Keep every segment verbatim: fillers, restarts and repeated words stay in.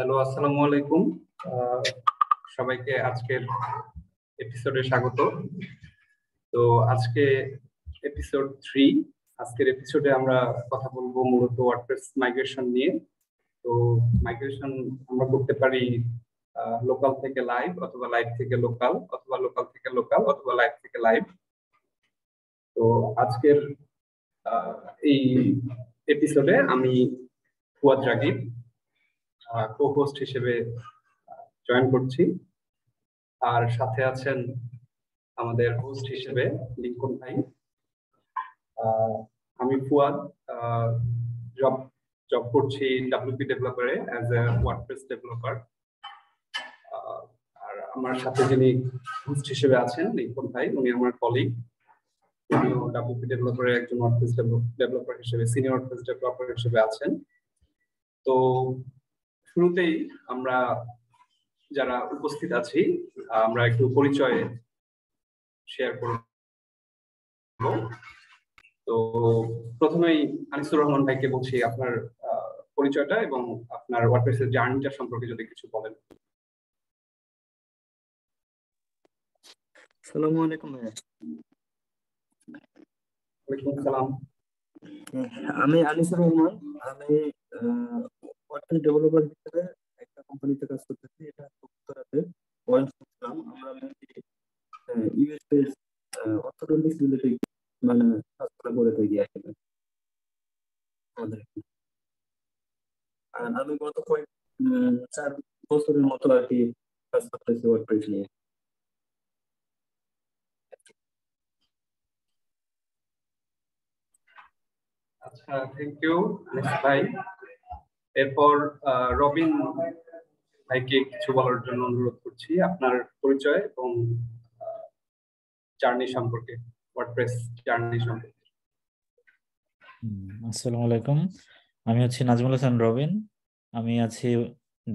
Hello আসসালামু আলাইকুম সবাইকে আজকের এপিসোডে স্বাগত। তো আজকে এপিসোড তিন, আজকের এপিসোডে আমরা কথা বলবো মূলত ওয়ার্ডপ্রেস মাইগ্রেশন নিয়ে। তো মাইগ্রেশন আমরা করতে পারি লোকাল থেকে লাইভ, অথবা লাইভ থেকে লোকাল, অথবা লোকাল থেকে লোকাল, অথবা লাইভ থেকে লাইভ। তো আজকের এই এপিসোডে আমি ফুয়াদ রাগিব কো-হোস্ট হিসেবে জয়েন করছি, আর সাথে আছেন আমাদের হোস্ট হিসেবে লিঙ্কন ভাই। আমি ফুয়াদ জব জব করছি ডাব্লিউপি ডেভেলপারে অ্যাজ এ ওয়ার্ডপ্রেস ডেভেলপার, আর আমার সাথে যিনি হোস্ট হিসেবে আছেন লিঙ্কন ভাই, উনি আমার কলিগ, উনিও ডাব্লিউপি ডেভেলপারে একজন ওয়ার্ডপ্রেস ডেভেলপার হিসেবে, সিনিয়র ওয়ার্ডপ্রেস ডেভেলপার হিসেবে আছেন। তো শুরুতেই আমরা যারা উপস্থিত আছি আমরা একটু পরিচয় শেয়ার করব। তো প্রথমেই আনিসুর রহমান ভাইকে বলছি আপনার পরিচয়টা এবং আপনার ওয়ার্ডপ্রেসের জার্নিটা সম্পর্কে যদি কিছু বলেন। আসসালামু আলাইকুম ভাইয়া। ওয়ালাইকুম আসসালাম। আমি আনিসুর রহমান, আমি ওয়ার্ডপ্রেস ডেভেলপার হিসেবে একটা কোম্পানিতে কাজ করতেছি। এটা উত্তরাতে পয়েন্ট করলাম। আমরা ইউএস এর অর্থনৈতিক রিলেটেড মানে কাজটা করে থাকি আসলে আমাদের। আর আমি গত কয়েক চার বছরের মতো আর কি কাজ করতেছি ওয়ার্ডপ্রেস নিয়ে। আচ্ছা, থ্যাংক ইউ ভাই। এরপর রবিন ভাইকে কিছু বলার জন্য অনুরোধ করছি, আপনার পরিচয় এবং জার্নি সম্পর্কে, ওয়ার্ডপ্রেস জার্নি সম্পর্কে। আসসালামু আলাইকুম, আমি হচ্ছি নাজিমুল হাসান রবিন। আমি আছি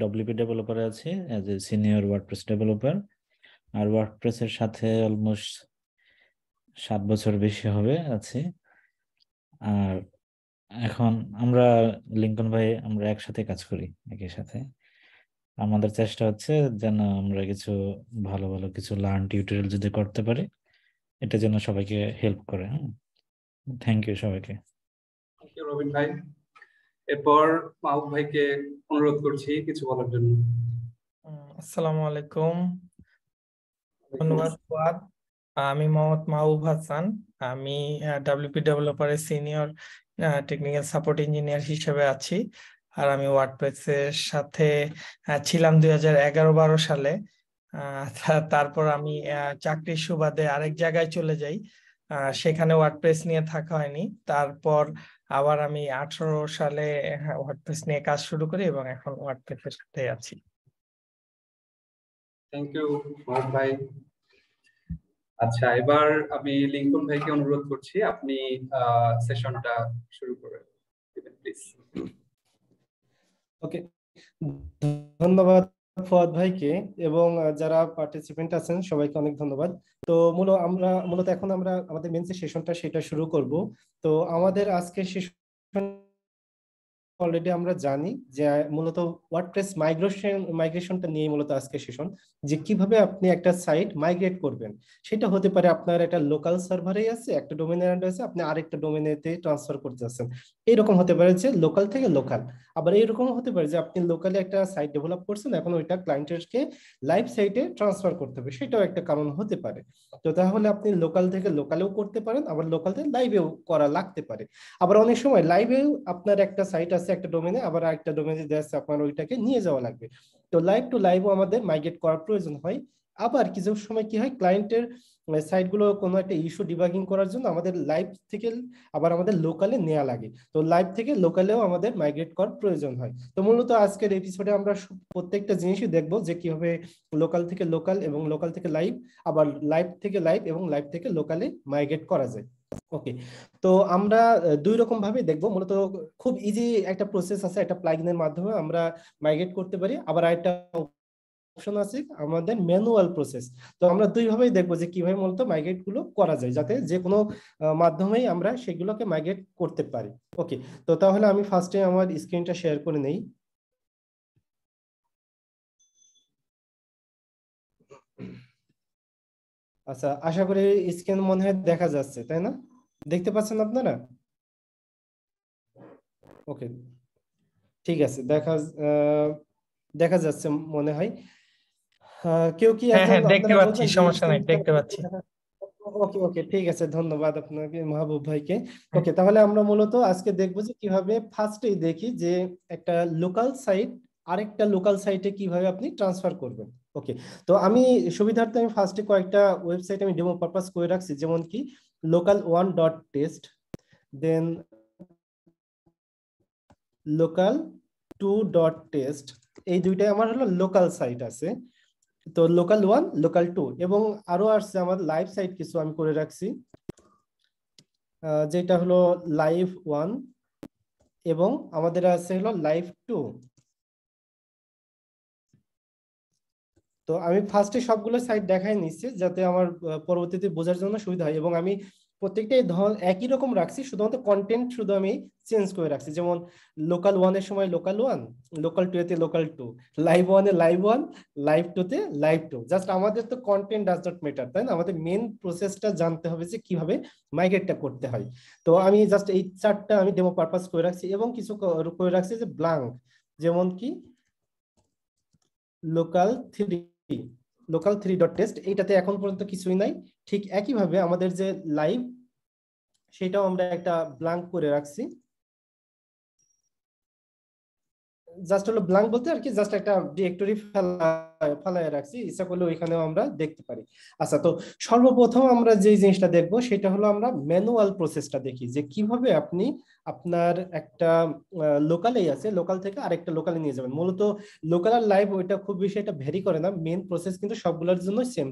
ডব্লিউপি ডেভেলপারে, আছি as a senior WordPress developer, আর ওয়ার্ডপ্রেসের সাথে অলমোস্ট সাত বছর বেশি হবে আছি। আর এখন আমরা লিঙ্কন ভাই আমরা একসাথে কাজ করি, একই সাথে আমাদের চেষ্টা হচ্ছে যেন আমরা কিছু ভালো ভালো কিছু লার্ন টিউটোরিয়াল যদি করতে পারি, এটা যেন সবাইকে হেল্প করে। থ্যাংক ইউ সবাইকে। থ্যাংক ইউ রবিন ভাই। এরপর মাহবুব ভাইকে অনুরোধ করছি কিছু বলার জন্য। আসসালামু আলাইকুম, ধন্যবাদ। আমি মোহাম্মদ মাহবুব হাসান, আমি ডাব্লিউপি ডেভেলপারের সিনিয়র টেকনিক্যাল সাপোর্ট ইঞ্জিনিয়ার হিসেবে আছি। আর আমি ওয়ার্ডপ্রেসের সাথে ছিলাম দুই হাজার এগারো বারো সালে। তারপর আমি চাকরির সুবাদে আরেক জায়গায় চলে যাই, সেখানে ওয়ার্ডপ্রেস নিয়ে থাকা হয়নি। তারপর আবার আমি আঠারো সালে ওয়ার্ডপ্রেস নিয়ে কাজ শুরু করি এবং এখন ওয়ার্ডপ্রেসের সাথে আছি। থ্যাংক ইউ ভাই। আচ্ছা, এবার আমি লিঙ্কন ভাইকে অনুরোধ করছি আপনি সেশনটা শুরু করবেন প্লিজ। ওকে, ধন্যবাদ ফুয়াদ ভাইকে এবং যারা পার্টিসিপেন্ট আছেন সবাইকে অনেক ধন্যবাদ। তো মূল আমরা মূলত এখন আমরা আমাদের মেন যে সেশনটা সেটা শুরু করব। তো আমাদের আজকে সেশন অলরেডি আমরা জানি যে মূলত ওয়ার্ডপ্রেস মাইগ্রেশন মাইগ্রেশনটা নিয়ে মূলত আজকে সেশন, যে কিভাবে আপনি একটা সাইট মাইগ্রেট করবেন। সেটা হতে পারে আপনার একটা লোকাল সার্ভারেই আছে, একটা ডোমেনের আন্ডারে আছে, আপনি আরেকটা ডোমেনেতে ট্রান্সফার করতে যাচ্ছেন। এরকম হতে পারে যে লোকাল থেকে লোকাল, আবার এরকম হতে পারে যে আপনি লোকালে একটা সাইট ডেভেলপ করছেন, এখন ওইটা ক্লায়েন্টেরকে লাইভ সাইটে ট্রান্সফার করতে হবে, সেটাও একটা কারণ হতে পারে। তো তাহলে আপনি লোকাল থেকে লোকালেও করতে পারেন, আবার লোকাল থেকে লাইভেও করা লাগতে পারে। আবার অনেক সময় লাইভেও আপনার একটা সাইট আছে একটা ডোমেনে, আবার একটা ডোমেনে দেয়া আছে, আপনার ওইটাকে নিয়ে যাওয়া লাগবে। তো লাইভ টু লাইভও আমাদের মাইগ্রেট করার প্রয়োজন হয়। আবার কিছু সময় কি হয়, ক্লায়েন্টের সাইটগুলো কোনো একটা ইস্যু ডিবাগিং করার জন্য আমাদের লাইভ থেকে আবার আমাদের লোকালে নেওয়া লাগে। তো লাইভ থেকে লোকালেও আমাদের মাইগ্রেট করার প্রয়োজন হয়। তো মূলত আজকের এপিসোডে আমরা প্রত্যেকটা জিনিসই দেখবো যে কিভাবে লোকাল থেকে লোকাল এবং লোকাল থেকে লাইভ, আবার লাইভ থেকে লাইভ এবং লাইভ থেকে লোকালে মাইগ্রেট করা যায়। ওকে, তো আমরা দুই রকম ভাবে দেখবো। মূলত খুব ইজি একটা প্রসেস আছে, একটা প্লাগইনের মাধ্যমে আমরা মাইগ্রেট করতে পারি, আবার একটা অপশন আছে আমাদের ম্যানুয়াল প্রসেস। তো আমরা দুইভাবেই দেখবো যে কিভাবে মূলত মাইগ্রেট গুলো করা যায়, যাতে যে কোনো মাধ্যমেই আমরা সেগুলোকে মাইগ্রেট করতে পারি। ওকে, তো তাহলে আমি ফার্স্টে আমার স্ক্রিনটা শেয়ার করে নেই। আচ্ছা আশা করি স্ক্রিন মনে হয় দেখা যাচ্ছে তাই না দেখতে পাচ্ছেন আপনারা ওকে ঠিক আছে দেখা দেখা যাচ্ছে মনে হয় কেউ কি এখন দেখতে পাচ্ছি সমস্যা নাই দেখতে পাচ্ছি ওকে ওকে ঠিক আছে ধন্যবাদ আপনাকে মাহবুব ভাইকে ওকে তাহলে আমরা মূলত আজকে দেখব যে কিভাবে ফার্স্টেই দেখি যে একটা লোকাল সাইট আরেকটা লোকাল সাইটে কিভাবে আপনি ট্রান্সফার করবেন ওকে তো আমি সুবিধার্থে আমি ফার্স্টে কয়েকটা ওয়েবসাইট আমি ডেমো পারপাস করে রাখছি যেমন কি local one dot test then local two dot test এই দুইটাই আমার হলো লোকাল সাইট আছে তো লোকাল ওয়ান লোকাল টু এবং আরো আসছে আমার লাইভ সাইট কিছু আমি করে রাখছি যেটা হলো লাইভ ওয়ান এবং আমাদের আছে হলো লাইভ টু তো আমি ফার্স্টে সবগুলো সাইট দেখাই নিচ্ছি যাতে আমার পরবর্তীতে বোঝার জন্য সুবিধা হয় এবং আমি প্রত্যেকটাই একই রকম রাখছি শুধুমাত্র কন্টেন্ট শুধু আমি চেঞ্জ করে রাখছি যেমন লোকাল ওয়ান এর সময় লোকাল ওয়ান লোকাল টু এতে লোকাল টু লাইভ ওয়ান এ লাইভ ওয়ান লাইভ টু তে লাইভ টু জাস্ট আমাদের তো কন্টেন্ট ডাজ নট ম্যাটার তাই না আমাদের মেন প্রসেসটা জানতে হবে যে কিভাবে মাইগ্রেটটা করতে হয় তো আমি জাস্ট এই চারটা আমি ডেমো পারপাস করে রাখছি এবং কিছু করে রাখছি যে ব্ল্যাঙ্ক যেমন কি local three local three dot test এইটাতে এখন পর্যন্ত কিছুই নাই ঠিক একইভাবে আমাদের যে লাইভ সেটাও আমরা একটা ব্ল্যাঙ্ক করে রাখছি জাস্ট হলো ব্ল্যাঙ্ক বলতে আর কি জাস্ট একটা ডিরেক্টরি ফেলা ফেলায় রাখছি ইচ্ছা করলে ওইখানেও আমরা দেখতে পারি আচ্ছা তো সর্বপ্রথম আমরা যে জিনিসটা দেখবো সেটা হলো আমরা ম্যানুয়াল প্রসেসটা দেখি যে কিভাবে আপনি আপনার একটা লোকালেই আছে লোকাল থেকে আরেকটা লোকালে নিয়ে যাবেন মূলত লোকাল আর লাইভ ওইটা খুব বেশি এটা ভ্যারি করে না মেন প্রসেস কিন্তু সবগুলোর জন্য সেম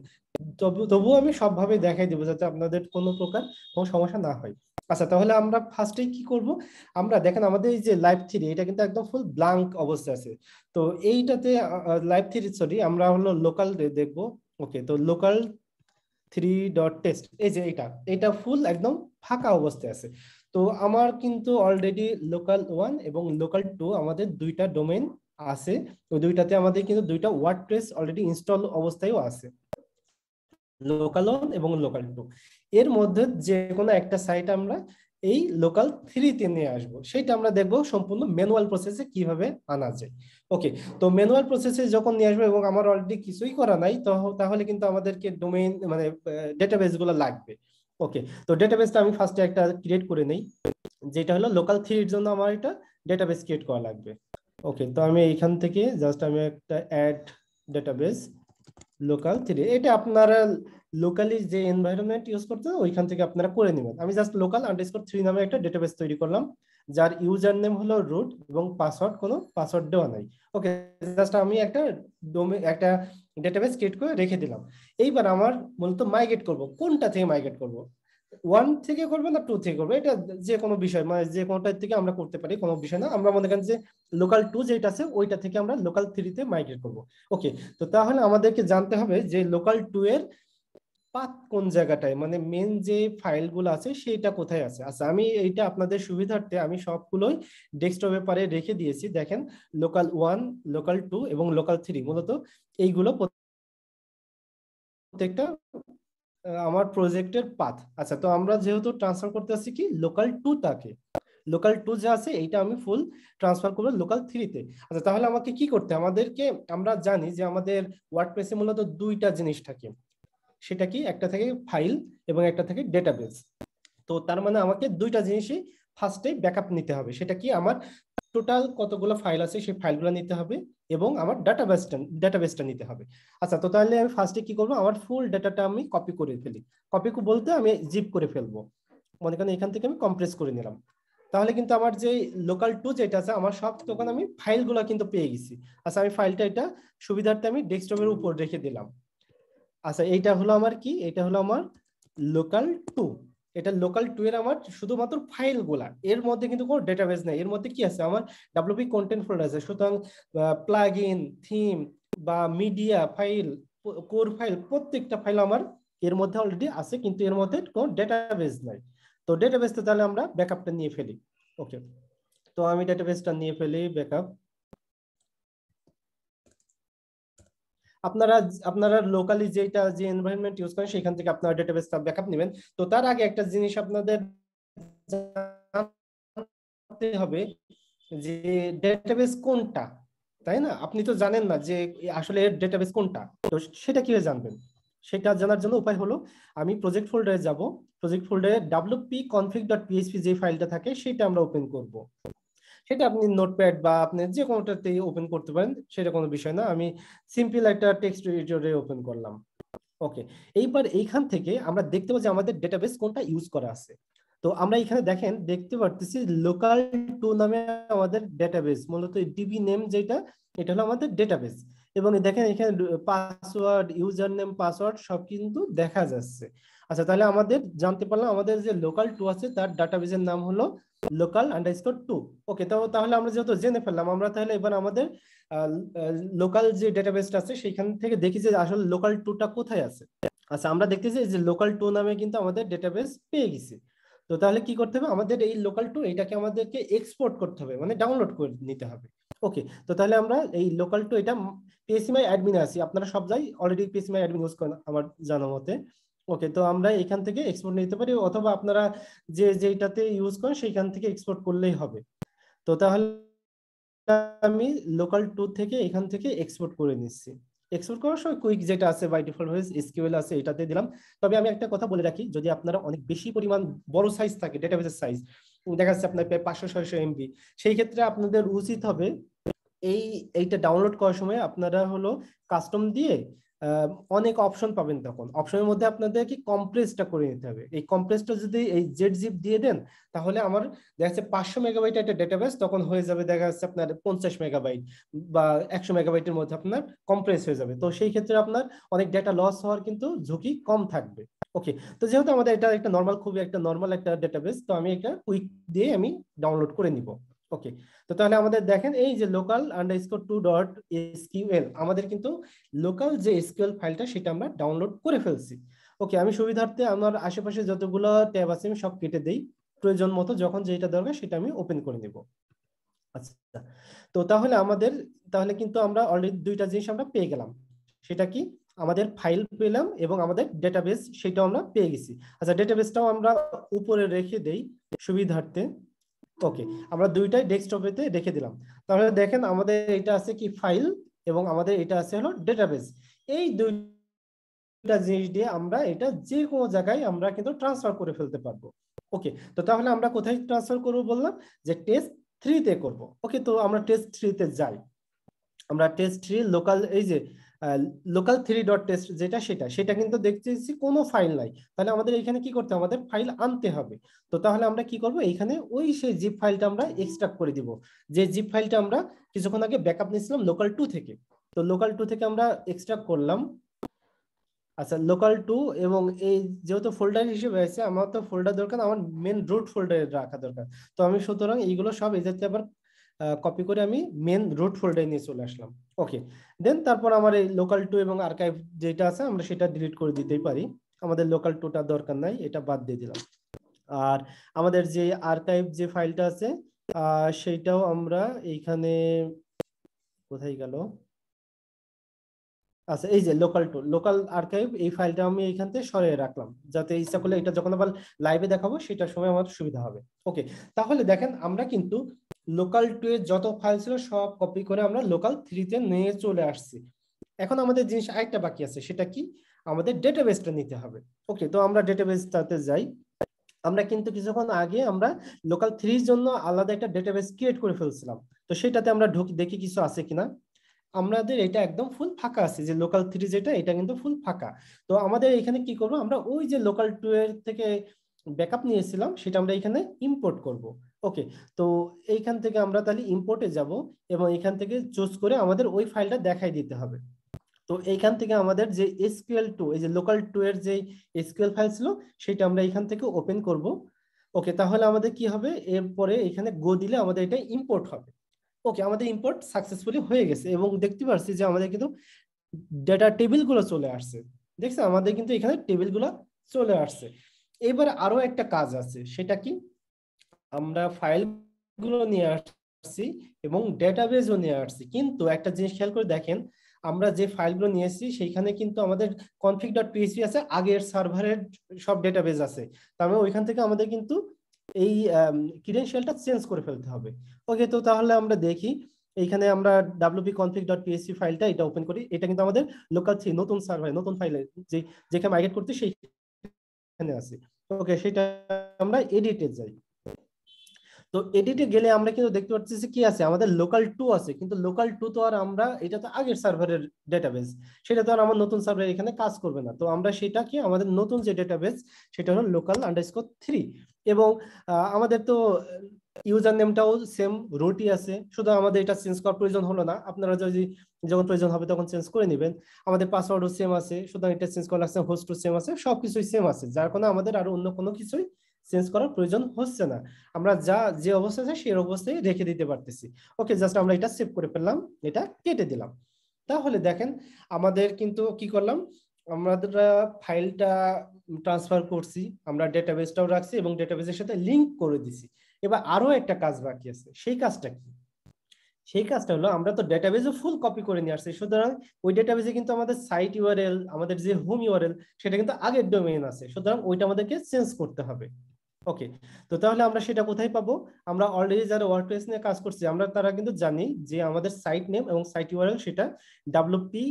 তবু তবুও আমি সবভাবে দেখাই দেবো যাতে আপনাদের কোনো প্রকার কোনো সমস্যা না হয় আচ্ছা তাহলে আমরা ফার্স্টে কি করব আমরা দেখেন আমাদের এই যে লাইভ থ্রি এটা কিন্তু একদম ফুল ব্ল্যাঙ্ক অবস্থা আছে তো এইটাতে লাইভ থ্রি সরি আমরা হলো লোকাল দেখব ওকে তো লোকাল থ্রি ডট টেস্ট এই যে এটা এটা ফুল একদম ফাঁকা অবস্থায় আছে তো আমার কিন্তু অলরেডি লোকাল ওয়ান এবং লোকাল টু আমাদের দুইটা ডোমেইন আছে ওই দুইটাতে আমাদের কিন্তু দুইটা ওয়ার্ডপ্রেস অলরেডি ইনস্টল অবস্থায়ও আছে লোকাল ওয়ান এবং লোকাল টু এর মধ্যে যে কোনো একটা সাইট আমরা এই লোকাল থ্রি তে নিয়ে আসবো সেটা আমরা দেখবো সম্পূর্ণ ম্যানুয়াল প্রসেসে কিভাবে আনা যায় ওকে তো ম্যানুয়াল প্রসেসে যখন নিয়ে আসবো এবং আমার অলরেডি কিছুই করা নাই তো তাহলে কিন্তু আমাদেরকে ডোমেইন মানে ডেটাবেস গুলো লাগবে ওকে তো ডেটাবেসটা আমি ফার্স্টে একটা ক্রিয়েট করে নেই যেটা হলো লোকাল থ্রি এর জন্য আমার এটা ডেটাবেস ক্রিয়েট করা লাগবে ওকে তো আমি এইখান থেকে জাস্ট আমি একটা অ্যাড ডেটাবেস লোকাল থ্রি এটা আপনারা লোকালি যে এনভায়রনমেন্ট ইউজ করতে ওইখান থেকে আপনারা করে নেবেন আমি জাস্ট লোকাল আন্ডারস্কোর থ্রি নামে একটা ডেটাবেস তৈরি করলাম যার ইউজার নেম হলো রুট এবং পাসওয়ার্ড কোনো পাসওয়ার্ড দেওয়া নাই ওকে জাস্ট আমি একটা ডোমেইন একটা ডেটাবেস ক্রিয়েট করে রেখে দিলাম এইবার আমার মূলত মাইগ্রেট করব কোনটা থেকে মাইগ্রেট করব ওয়ান থেকে করব না টু থেকে করব এটা যে কোনো বিষয় মানে যে কোনটার থেকে আমরা করতে পারি কোনো বিষয় না আমরা মনে করেন যে লোকাল টু যেটা আছে ওইটা থেকে আমরা লোকাল থ্রি তে মাইগ্রেট করব ওকে তো তাহলে আমাদেরকে জানতে হবে যে লোকাল টু এর পাথ কোন জায়গাটায় মানে মেন যে ফাইলগুলো আছে সেটা কোথায় আছে আচ্ছা আমি এইটা আপনাদের সুবিধার্থে আমি সবগুলোই ডেস্কটপে পারে রেখে দিয়েছি দেখেন লোকাল ওয়ান লোকাল টু এবং লোকাল থ্রি মূলত এইগুলো প্রত্যেকটা আমার প্রজেক্টের পাথ আচ্ছা তো আমরা যেহেতু ট্রান্সফার করতে আসছি কি লোকাল টু টাকে লোকাল টু যা আছে এইটা আমি ফুল ট্রান্সফার করব লোকাল থ্রি তে আচ্ছা তাহলে আমাকে কি করতে আমাদেরকে আমরা জানি যে আমাদের ওয়ার্ডপ্রেসে মূলত দুইটা জিনিস থাকে সেটা কি একটা থেকে ফাইল এবং একটা থেকে ডেটাবেস তো তার মানে আমাকে দুইটা জিনিসই ফার্স্টে ব্যাকআপ নিতে হবে সেটা কি আমার টোটাল কতগুলো ফাইল আছে সেই ফাইলগুলো নিতে হবে এবং আমার ডাটাবেসটা ডাটাবেসটা নিতে হবে আচ্ছা তো তাহলে আমি ফার্স্টে কি করব আমার ফুল ডাটাটা আমি কপি করে ফেলি কপি বলতে আমি জিপ করে ফেলবো মনে করেন এখান থেকে আমি কম্প্রেস করে নিলাম তাহলে কিন্তু আমার যে লোকাল টু যেটা আছে আমার সব তখন আমি ফাইলগুলো কিন্তু পেয়ে গেছি আচ্ছা আমি ফাইলটা এটা সুবিধার্থে আমি ডেস্কটপের উপর রেখে দিলাম আচ্ছা এইটা হলো আমার কি এটা হলো আমার লোকাল টু এটা লোকাল টু এর আমার শুধুমাত্র ফাইলগুলা এর মধ্যে কিন্তু কোনো ডেটাবেস নাই এর মধ্যে কি আছে আমার ডব্লিউপি কন্টেন্ট ফোল্ডার আছে সুতরাং প্লাগইন থিম বা মিডিয়া ফাইল কোর ফাইল প্রত্যেকটা ফাইল আমার এর মধ্যে অলরেডি আছে কিন্তু এর মধ্যে কোনো ডেটাবেস নাই তো ডেটাবেসটা তাহলে আমরা ব্যাকআপটা নিয়ে ফেলি ওকে তো আমি ডেটাবেসটা নিয়ে ফেলি ব্যাকআপ আপনারা আপনারা লোকালি যেটা যে এনভায়রনমেন্ট ইউজ করেন সেখান থেকে আপনারা ডেটাবেসটা ব্যাকআপ নেবেন। তো তার আগে একটা জিনিস আপনাদের জানতে হবে যে ডেটাবেস কোনটা, তাই না? আপনি তো জানেন না যে আসলে ডেটাবেস কোনটা, তো সেটা কিভাবে জানবেন? সেটা জানার জন্য উপায় হলো আমি প্রজেক্ট ফোল্ডারে যাব, প্রজেক্ট ফোল্ডারে wp-config.php যে ফাইলটা থাকে সেটা আমরা ওপেন করব। সেটা আপনি নোটপ্যাড বা আপনি যে কোনোটাতে ওপেন করতে পারেন, সেটা কোনো বিষয় না। আমি সিম্পল একটা টেক্সট এডিটরে ওপেন করলাম। ওকে, এইবার এইখান থেকে আমরা দেখতে পাচ্ছি আমাদের ডেটাবেস কোনটা ইউজ করা আছে। তো আমরা এখানে দেখেন দেখতে পারতেছি লোকাল টু নামে আমাদের ডেটাবেস, মূলত ডিবি নেম যেটা, এটা হলো আমাদের ডেটাবেস। এবং দেখেন এখানে পাসওয়ার্ড, ইউজার নেম, পাসওয়ার্ড সব কিন্তু দেখা যাচ্ছে। আচ্ছা, তাহলে আমাদের জানতে পারলাম আমাদের যে লোকাল টু আছে তার ডাটাবেসের নাম হলো লোকাল আন্ডারস্কোর টু। ওকে, তাহলে আমরা যেহেতু জেনে ফেললাম, আমরা তাহলে এবার আমাদের লোকাল যে ডেটাবেসটা আছে সেখান থেকে দেখি যে আসলে লোকাল টুটা কোথায় আছে। আচ্ছা, আমরা দেখতেছি যে লোকাল টু নামে কিন্তু আমাদের ডেটাবেস পেয়ে গেছি। তো তাহলে কি করতে হবে আমাদের? এই লোকাল টু এটাকে আমাদেরকে এক্সপোর্ট করতে হবে, মানে ডাউনলোড করে নিতে হবে। ওকে, তো তাহলে আমরা এই লোকাল টু, এটা phpMy admin আছে, আপনারা সব যাই অলরেডি phpMy admin ইউজ করেন আমার জানা মতে। ওকে, তো আমরা এখান থেকে এক্সপোর্ট নিতে পারি, অথবা আপনারা যে যেটাতে ইউজ করেন সেইখান থেকে এক্সপোর্ট করলেই হবে। তো তাহলে আমি লোকাল টু থেকে এখান থেকে এক্সপোর্ট করে নিচ্ছি। এক্সপোর্ট করার সময় কুইক যেটা আছে বাই ডিফল্ট হয়ে এসকিউএল আছে, এটাতে দিলাম। তবে আমি একটা কথা বলে রাখি, যদি আপনারা অনেক বেশি পরিমাণ বড় সাইজ থাকে ডেটাবেসের সাইজ, দেখা যাচ্ছে আপনার প্রায় পাঁচশো ছয়শো এমবি, সেই ক্ষেত্রে আপনাদের উচিত হবে এই এইটা ডাউনলোড করার সময় আপনারা হলো কাস্টম দিয়ে অনেক অপশন পাবেন, তখন অপশনের মধ্যে আপনাদের কি কম্প্রেসটা করে নিতে হবে। এই কম্প্রেসটা যদি এই জেড জিপ দিয়ে দেন তাহলে আমার দেখা যাচ্ছে পাঁচশো মেগাবাইট একটা ডেটাবেস তখন হয়ে যাবে দেখা যাচ্ছে আপনার পঞ্চাশ মেগাবাইট বা একশো মেগাবাইটের মধ্যে আপনার কম্প্রেস হয়ে যাবে। তো সেই ক্ষেত্রে আপনার অনেক ডেটা লস হওয়ার কিন্তু ঝুঁকি কম থাকবে। ওকে, তো যেহেতু আমাদের এটা একটা নর্মাল, খুবই একটা নর্মাল একটা ডেটাবেস, তো আমি একটা উইক দিয়ে আমি ডাউনলোড করে নিব। ওকে, তো তাহলে আমাদের দেখেন এই যে local underscore two dot SQL, আমাদের কিন্তু লোকাল যে এসকিউএল ফাইলটা সেটা আমরা ডাউনলোড করে ফেলছি। ওকে, আমি সুবিধার্থে আমার আশেপাশে যতগুলো ট্যাব আছে আমি সব কেটে দেই, প্রয়োজন মতো যখন যেটা দরকার সেটা আমি ওপেন করে নেব। আচ্ছা, তো তাহলে আমাদের তাহলে কিন্তু আমরা অলরেডি দুইটা জিনিস আমরা পেয়ে গেলাম। সেটা কি? আমাদের ফাইল পেলাম এবং আমাদের ডেটাবেস সেটাও আমরা পেয়ে গেছি। আচ্ছা, ডেটাবেসটাও আমরা উপরে রেখে দেই সুবিধার্থে। ওকে, আমরা দুইটাই ডেস্কটপেতে রেখে দিলাম। তাহলে দেখেন আমাদের এটা আছে কি ফাইল, এবং আমাদের এটা আছে হলো ডেটাবেস। এই দুইটা জিনিস দিয়ে আমরা এটা যে কোনো জায়গায় আমরা কিন্তু ট্রান্সফার করে ফেলতে পারবো। ওকে, তো তাহলে আমরা কোথায় ট্রান্সফার করবো? বললাম যে টেস্ট থ্রিতে করবো। ওকে, তো আমরা টেস্ট থ্রিতে যাই। আমরা টেস্ট থ্রি লোকাল, এই যে লোকাল থ্রি ডট টেস্ট যেটা সেটা সেটা কিন্তু দেখতেছি কোনো ফাইল নাই। তাহলে আমাদের এখানে কি করতে হবে? আমাদের ফাইল আনতে হবে। তো তাহলে আমরা কি করব? এইখানে ওই সেই জিপ ফাইলটা আমরা এক্সট্রাক্ট করে দিব, যে জিপ ফাইলটা আমরা কিছুক্ষণ আগে ব্যাকআপ নিয়েছিলাম লোকাল টু থেকে। তো লোকাল টু থেকে আমরা এক্সট্রাক্ট করলাম। আচ্ছা, লোকাল টু, এবং এই যেহেতু ফোল্ডার হিসেবে আছে, আমার তো ফোল্ডার দরকার, আমার মেন রুট ফোল্ডারে রাখা দরকার। তো আমি সুতরাং এইগুলো সব এই যাতে আবার কপি করে আমি মেন রুট ফোল্ডারে নিয়ে চলে আসলাম। ওকে, দেন তারপর আমার এই লোকাল টু এবং আর্কাইভ যেটা আছে আমরা সেটা ডিলিট করে দিতেই পারি, আমাদের লোকাল টুটা দরকার নাই, এটা বাদ দিয়ে দিলাম। আর আমাদের যে আর্কাইভ যে ফাইলটা আছে সেটাও আমরা এইখানে কোথায় গেল? আচ্ছা, এই যে লোকাল টু লোকাল আর্কাইভ, এই ফাইলটা আমি এইখান থেকে সরিয়ে রাখলাম, যাতে ইচ্ছা করলে এটা যখন আবার লাইভে দেখাবো সেটার সময় আমার সুবিধা হবে। ওকে, তাহলে দেখেন আমরা কিন্তু লোকাল টু এর যত ফাইল ছিল সব কপি করে আমরা লোকাল থ্রিতে নিয়ে চলে আসছি। এখন আমাদের জিনিস আরেকটা বাকি আছে, সেটা কি? আমাদের ডেটাবেসটা নিতে হবে। ওকে, তো আমরা ডেটাবেসটাতে যাই। আমরা কিন্তু কিছুক্ষণ আগে আমরা লোকাল থ্রির জন্য আলাদা একটা ডেটাবেস ক্রিয়েট করে ফেলছিলাম। তো সেটাতে আমরা ঢুকি, দেখি কিছু আছে কিনা। আমাদের এটা একদম ফুল ফাঁকা আছে, যে লোকাল থ্রি যেটা এটা কিন্তু ফুল ফাঁকা। তো আমাদের এখানে কি করবো? আমরা ওই যে লোকাল টু এর থেকে ব্যাকআপ নিয়েছিলাম সেটা আমরা এখানে ইম্পোর্ট করব। ওকে, তো এইখান থেকে আমরা তাহলে ইম্পোর্টে যাব, এবং এখান থেকে চুজ করে আমাদের ওই ফাইলটা দেখাই দিতে হবে। তো এইখান থেকে আমাদের যে এসকিউএল টু, এই যে লোকাল টু এর যে এসকিউএল ফাইল ছিল সেটা আমরা এখান থেকে ওপেন করব। ওকে, তাহলে আমাদের কি হবে? এরপরে এখানে গো দিলে আমাদের এটা ইম্পোর্ট হবে। ওকে, আমাদের ইম্পোর্ট সাকসেসফুলি হয়ে গেছে, এবং দেখতে পাচ্ছি যে আমাদের কিন্তু ডেটা টেবিলগুলো চলে আসছে। দেখছেন, আমাদের কিন্তু এখানে টেবিলগুলো চলে আসছে। এবার আরো একটা কাজ আছে, সেটা কি? আমরা ফাইলগুলো নিয়ে আসছি এবং ডেটাবেসও নিয়ে আসছি, কিন্তু একটা জিনিস খেয়াল করে দেখেন আমরা যে ফাইলগুলো নিয়েছি সেইখানে কিন্তু আমাদের config.php আছে, আগের সার্ভারের সব ডেটাবেজ আছে, তার মানে ওইখান থেকে আমাদের কিন্তু এই ক্রেডেনশিয়ালটা চেঞ্জ করে ফেলতে হবে। ওকে, তো তাহলে আমরা দেখি এইখানে আমরা wp-config.php ফাইলটা এটা ওপেন করি, এটা কিন্তু আমাদের লোকাল থ্রি নতুন সার্ভারে নতুন ফাইলে যে যেখানে মাইগ্রেট করতে সেইখানে আছে। ওকে, সেটা আমরা এডিটে যাই, তো এডিটে গেলে আমরা কিন্তু দেখতে পাচ্ছি যে কি আছে, আমাদের লোকাল টু আছে, কিন্তু লোকাল টু তো আর আমরা এটা তো আগের সার্ভারের ডেটাবেস, সেটা তো আর আমার নতুন সার্ভারে এখানে কাজ করবে না। তো আমরা সেটা কি আমাদের নতুন যে ডেটাবেস সেটা হলো লোকাল আন্ডারস্কোর থ্রি, এবং আমাদের তো ইউজার নেমটাও সেম রুটই আছে, শুধু আমাদের এটা চেঞ্জ করার প্রয়োজন হলো না, আপনারা যদি যখন প্রয়োজন হবে তখন চেঞ্জ করে নেবেন। আমাদের পাসওয়ার্ডও সেম আছে, শুধু এটা চেঞ্জ করা লাগছে, হোস্টও সেম আছে, সবকিছুই সেম আছে, যার কারণে আমাদের আর অন্য কোনো কিছুই চেঞ্জ করার প্রয়োজন হচ্ছে না, আমরা যা যে অবস্থা আছে সেই অবস্থায় রেখে দিতে পারতেছি। ওকে, জাস্ট আমরা এটা সেভ করে ফেললাম, এটা কেটে দিলাম, তাহলে দেখেন আমাদের কিন্তু কি করলাম, আমাদের ফাইলটা ট্রান্সফার করছি, আমরা ডেটাবেসটাও রাখছি এবং ডেটাবেসের সাথে লিংক করে দিছি। এবার আরো একটা কাজ বাকি আছে, সেই কাজটা কি? সেই কাজটা হলো আমরা তো ডেটাবেজও ফুল কপি করে নিয়ে আসছি, সুতরাং ওই ডেটাবেজে কিন্তু আমাদের সাইট ইউআরএল, আমাদের যে হোম ইউআরএল সেটা কিন্তু আগের ডোমেইন আছে, সুতরাং ওইটা আমাদেরকে চেঞ্জ করতে হবে। ওকে, তো তাহলে আমরা সেটা কোথায় পাবো? আমরা অলরেডি যারা ওয়ার্ডপ্রেস নিয়ে কাজ করছি আমরা তারা কিন্তু জানি যে আমাদের সাইট নেম এবং সাইট ইউআরএল সেটা ডাব্লিউপি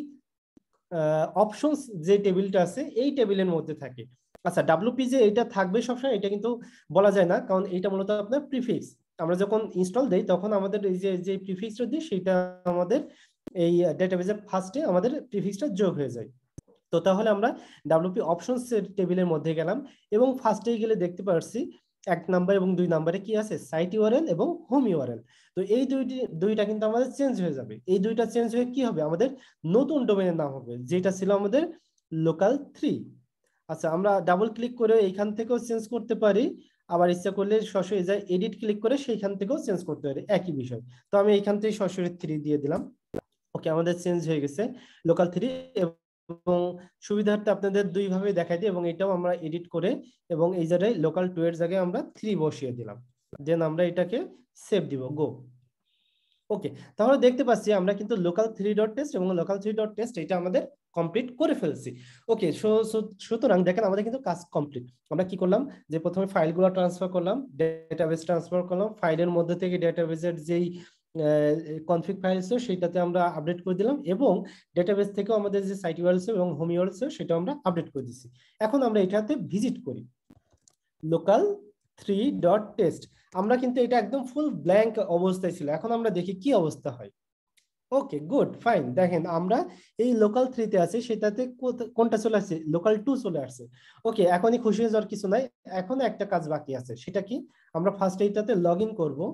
অপশনস যে টেবিলটা আছে এই টেবিলের মধ্যে থাকে। আচ্ছা, ডাব্লিউপি যে এটা থাকবে সবসময় এটা কিন্তু বলা যায় না, কারণ এটা মূলত আপনার প্রিফিক্স, আমরা যখন ইনস্টল দেই তখন আমাদের এই যে যে প্রিফিক্সটা দিই সেটা আমাদের এই ডেটাবেজের ফার্স্টে আমাদের প্রিফিক্সটা যোগ হয়ে যায়। তো তাহলে আমরা ডাব্লিউপি অপশনস টেবিলের মধ্যে গেলাম এবং ফার্স্টেই গেলে দেখতে পাচ্ছি এক নাম্বার এবং দুই নাম্বারে কি আছে, সাইট ইউআরএল এবং হোম ইউআরএল। তো এই দুইটি দুইটা কিন্তু আমাদের চেঞ্জ হয়ে যাবে, এই দুইটা চেঞ্জ হয়ে কি হবে, আমাদের নতুন ডোমেনের নাম হবে যেটা ছিল আমাদের লোকাল থ্রি। আচ্ছা, আমরা ডাবল ক্লিক করে এইখান থেকেও চেঞ্জ করতে পারি, আবার ইচ্ছা করলে সরাসরি যায় এডিট ক্লিক করে সেইখান থেকেও চেঞ্জ করতে পারি, একই বিষয়। তো আমি এইখান থেকে সরাসরি থ্রি দিয়ে দিলাম। ওকে, আমাদের চেঞ্জ হয়ে গেছে লোকাল থ্রি, এবং সুবিধার্থে আপনাদের দুই ভাবে দেখাই দিই, এবং এটাও আমরা এডিট করে এবং এই জায়গায় লোকাল টু এর জায়গায় আমরা থ্রি বসিয়ে দিলাম, দেন আমরা এটাকে সেভ দিব, গো। ওকে, তাহলে দেখতে পাচ্ছি আমরা কিন্তু লোকাল থ্রি ডট টেস্ট এবং লোকাল থ্রি ডট টেস্ট এটা আমাদের কমপ্লিট করে ফেলছি। ওকে, সুতরাং দেখেন আমাদের কিন্তু কাজ কমপ্লিট। আমরা কি করলাম যে প্রথমে ফাইলগুলো ট্রান্সফার করলাম, ডেটাবেস ট্রান্সফার করলাম, ফাইলের মধ্যে থেকে ডেটাবেসের যেই কনফিগ ফাইল ছিল সেটাতে আমরা আপডেট করে দিলাম, এবং ডেটাবেস থেকেও আমাদের যে সাইট ইউআরএল ছিল এবং হোম ইউআরএল ছিল সেটা আমরা আপডেট করে দিচ্ছি। এখন আমরা এটাতে ভিজিট করি লোকাল থ্রি ডট টেস্ট, আমরা কিন্তু এটা একদম ফুল ব্ল্যাঙ্ক অবস্থায় ছিল, এখন আমরা দেখি কি অবস্থা হয়। Okay, good, fine. দেখেন আমরা এই লোকাল থ্রিতে আছে সেটাতে কোনটা চলে আসছে, লোকাল টু চলে আসছে। ওকে, এখনই খুশি হয়ে যাওয়ার কিছু নাই, এখন একটা কাজ বাকি আছে, সেটা কি, আমরা ফার্স্ট এইটাতে লগ ইন করবো।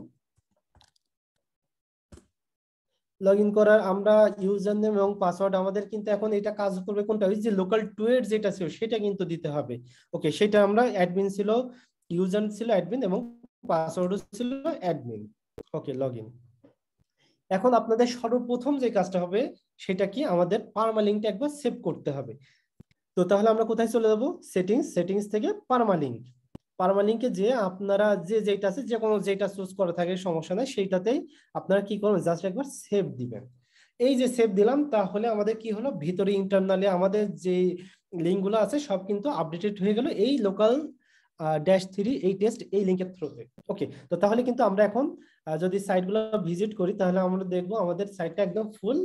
লগ ইন করার আমরা ইউজার নেম এবং পাসওয়ার্ড আমাদের কিন্তু এখন এটা কাজ করবে কোনটা, ওই যে লোকাল টু এর যেটা ছিল সেটা কিন্তু দিতে হবে। ওকে, সেটা আমরা অ্যাডমিন ছিল, ইউজার ছিল অ্যাডমিন এবং পাসওয়ার্ডও ছিল অ্যাডমিন। Okay, log in. এখন আপনাদের সর্বপ্রথম যে কাজটা হবে সেটা কি, আমাদের পারমালিঙ্কটা একবার সেভ করতে হবে। তো তাহলে আমরা কোথায় চলে যাব, সেটিংস, সেটিংস থেকে পারমালিঙ্ক, পারমালিঙ্কে যে আপনারা যে যেটা আছে যে কোনো যেটা চুজ করা থাকে সমস্যা নাই, সেইটাতেই আপনারা কি করবেন, জাস্ট একবার সেভ দিবেন। এই যে সেভ দিলাম, তাহলে আমাদের কি হলো, ভিতরে ইন্টারনালে আমাদের যে লিঙ্কগুলো আছে সব কিন্তু আপডেটেড হয়ে গেল এই লোকাল ড্যাশ থ্রি এই টেস্ট এই লিঙ্কের থ্রুতে। ওকে, তো তাহলে কিন্তু আমরা এখন যদি সাইটগুলো ভিজিট করি তাহলে আমরা দেখবো আমাদের সাইটটা একদম ফুল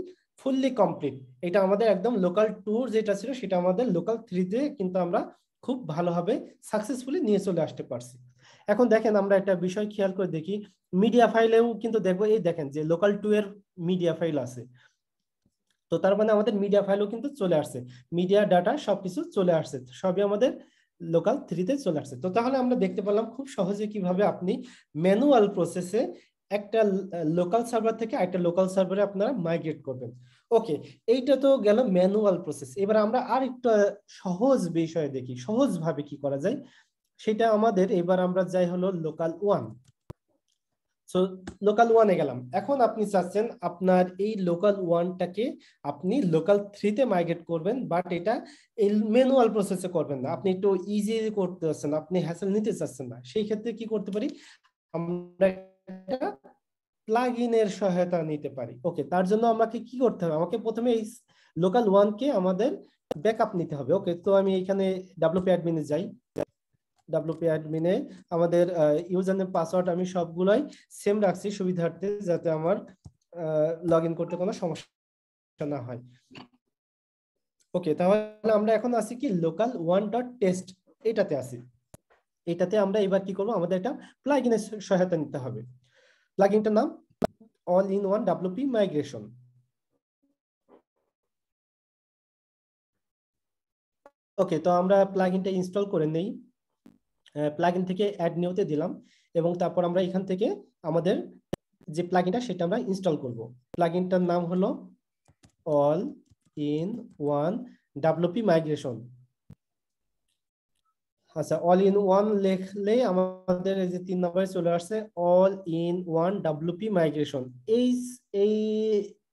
ফুললি কমপ্লিট। এটা আমাদের একদম লোকাল ট্যুর যেটা ছিল সেটা আমাদের লোকাল থ্রিতে কিন্তু আমরা খুব ভালোভাবে সাকসেসফুলি নিয়ে চলে আসতে পারছি। এখন দেখেন আমরা একটা বিষয় খেয়াল করে দেখি, মিডিয়া ফাইলেও কিন্তু দেখবো, এই দেখেন যে লোকাল টু এর মিডিয়া ফাইল আছে, তো তার মানে আমাদের মিডিয়া ফাইলও কিন্তু চলে আসছে, মিডিয়া ডাটা সবকিছু চলে আসছে, সবই আমাদের লোকাল থ্রিতে চলে আসছে। তো তাহলে আমরা দেখতে পেলাম খুব সহজে কিভাবে আপনি ম্যানুয়াল প্রসেসে একটা লোকাল সার্ভার থেকে একটা লোকাল সার্ভারে আপনারা মাইগ্রেট করবেন। ওকে, এইটা তো গেল ম্যানুয়াল প্রসেস। এবার আমরা আর একটা সহজ বিষয় দেখি, সহজভাবে কি করা যায় সেটা আমাদের, এবার আমরা যাই হলো লোকাল ওয়ান। সো লোকাল ওয়ানে গেলাম, এখন আপনি চাচ্ছেন আপনার এই লোকাল ওয়ানটাকে আপনি লোকাল থ্রিতে মাইগ্রেট করবেন, বাট এটা এই ম্যানুয়াল প্রসেসে করবেন না, আপনি একটু ইজি করতে চাচ্ছেন, আপনি হ্যাসেল নিতে চাচ্ছেন না, সেই ক্ষেত্রে কি করতে পারি, আমরা প্লাগইনের সহায়তা নিতে পারি। ওকে, তার জন্য আমাকে কি করতে হবে, আমাকে প্রথমে এই local one কে আমাদের ব্যাকআপ নিতে হবে ওকে তো আমি এখানে wp-admin এ যাই wp-admin এ আমাদের ইউজারনেম পাসওয়ার্ড আমি সবগুলাই সেম রাখছি সুবিধার্থে যাতে আমার লগইন করতে কোনো সমস্যা না হয় ওকে তাহলে আমরা এখন আসি কি local one dot test এটাতে আসি এটাতে আমরা এবার কি করব আমাদের একটা প্লাগইনের সহায়তা নিতে হবে প্লাগইনটার নাম All in One W P Migration ওকে তো আমরা প্লাগইনটা ইনস্টল করে নেই প্লাগইন থেকে অ্যাড নিউতে দিলাম এবং তারপর আমরা এখান থেকে আমাদের যে প্লাগইনটা সেটা আমরা ইনস্টল করব প্লাগইনটার নাম হলো All in One W P Migration আচ্ছা All in One লেখলে আমাদের এই যে তিন নম্বরে চলে আসছে All in One W P Migration এই এই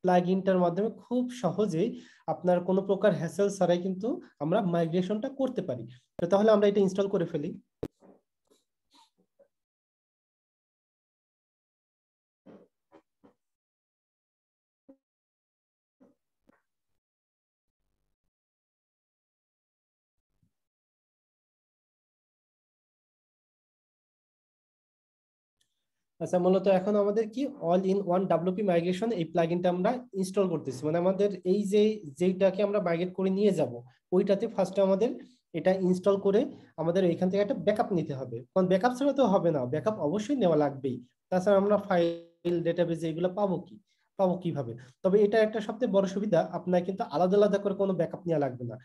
প্লাগইনটার মাধ্যমে খুব সহজে আপনার কোনো প্রকার হ্যাসেল ছাড়াই কিন্তু আমরা মাইগ্রেশনটা করতে পারি তো তাহলে আমরা এটা ইনস্টল করে ফেলি আচ্ছা মূলত এখন আমাদের কি all in one WP migration এই প্লাগইনটা আমরা ইনস্টল করতেছি মানে আমাদের এই যে যেটাকে আমরা মাইগ্রেট করে নিয়ে যাব ওইটাতে ফার্স্টে আমাদের এটা ইনস্টল করে আমাদের এইখান থেকে একটা ব্যাকআপ নিতে হবে কারণ ব্যাকআপ ছাড়া তো হবে না ব্যাকআপ অবশ্যই নেওয়া লাগবেই তাছাড়া আমরা ফাইল ডেটাবেজ এগুলো পাবো কি পাবো কিভাবে তবে এটা একটা সবচেয়ে বড় সুবিধা আপনার কিন্তু আলাদা আলাদা করে কোনো ব্যাকআপ নেওয়া লাগবে না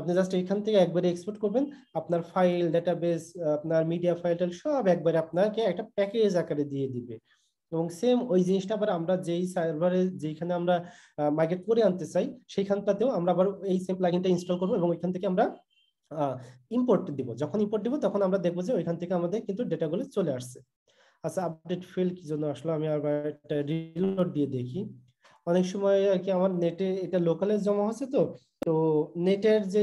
আপনি জাস্ট এইখান থেকে একবারে এক্সপোর্ট করবেন আপনার ফাইল ডেটাবেস আপনার মিডিয়া ফাইল সব একবারে আপনাকে একটা প্যাকেজ আকারে দিয়ে দিবে এবং সেম ওই জিনিসটা আবার আমরা যেই সার্ভারে যেখানে আমরা মার্কেট করে আনতে চাই সেইখানটাতেও আমরা আবার এই সেম প্লাগইনটা ইনস্টল করব এবং ওইখান থেকে আমরা ইম্পোর্ট দিব যখন ইম্পোর্ট দিব তখন আমরা দেখব যে ওইখান থেকে আমাদের কিন্তু ডেটাগুলো চলে আসছে আচ্ছা আপডেট ফেল কি জন্য আসলো আমি আবার এটা রিলোড দিয়ে দেখি অনেক সময় আর কি আমার নেটে এটা লোকালে জমা হচ্ছে তো তো নেটের যে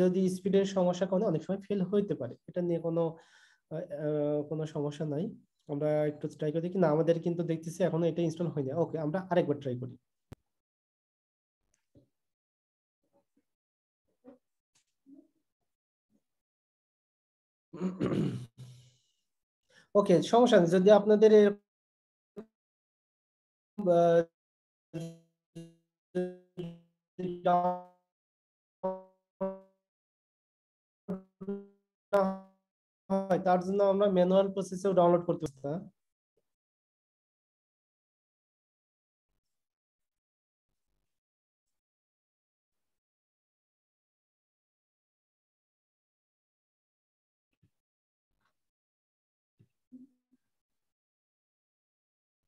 যদি স্পিডের সমস্যা কোনো অনেক সময় ফেল হইতে পারে এটা নিয়ে কোনো কোনো সমস্যা নাই আমরা একটু ট্রাই করে দেখি না আমাদের কিন্তু দেখতেছি এখনো এটা ইনস্টল হয়নি ওকে আমরা আরেকবার ট্রাই করি ওকে সমস্যা যদি আপনাদের তার জন্য আমরা ম্যানুয়াল প্রসেসে ডাউনলোড করতে পারতাম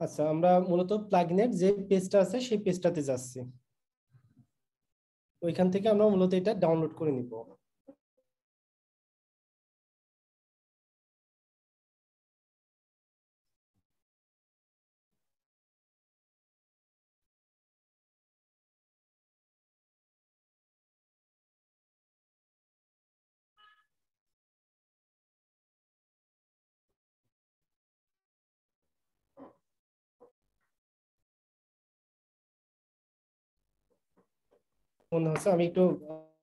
আচ্ছা আমরা মূলত প্লাগইনের যে পেজটা আছে সেই পেজটাতে যাচ্ছি ওইখান থেকে আমরা মূলত এটা ডাউনলোড করে নিব মনে হচ্ছে আমি একটু আমরা মেবি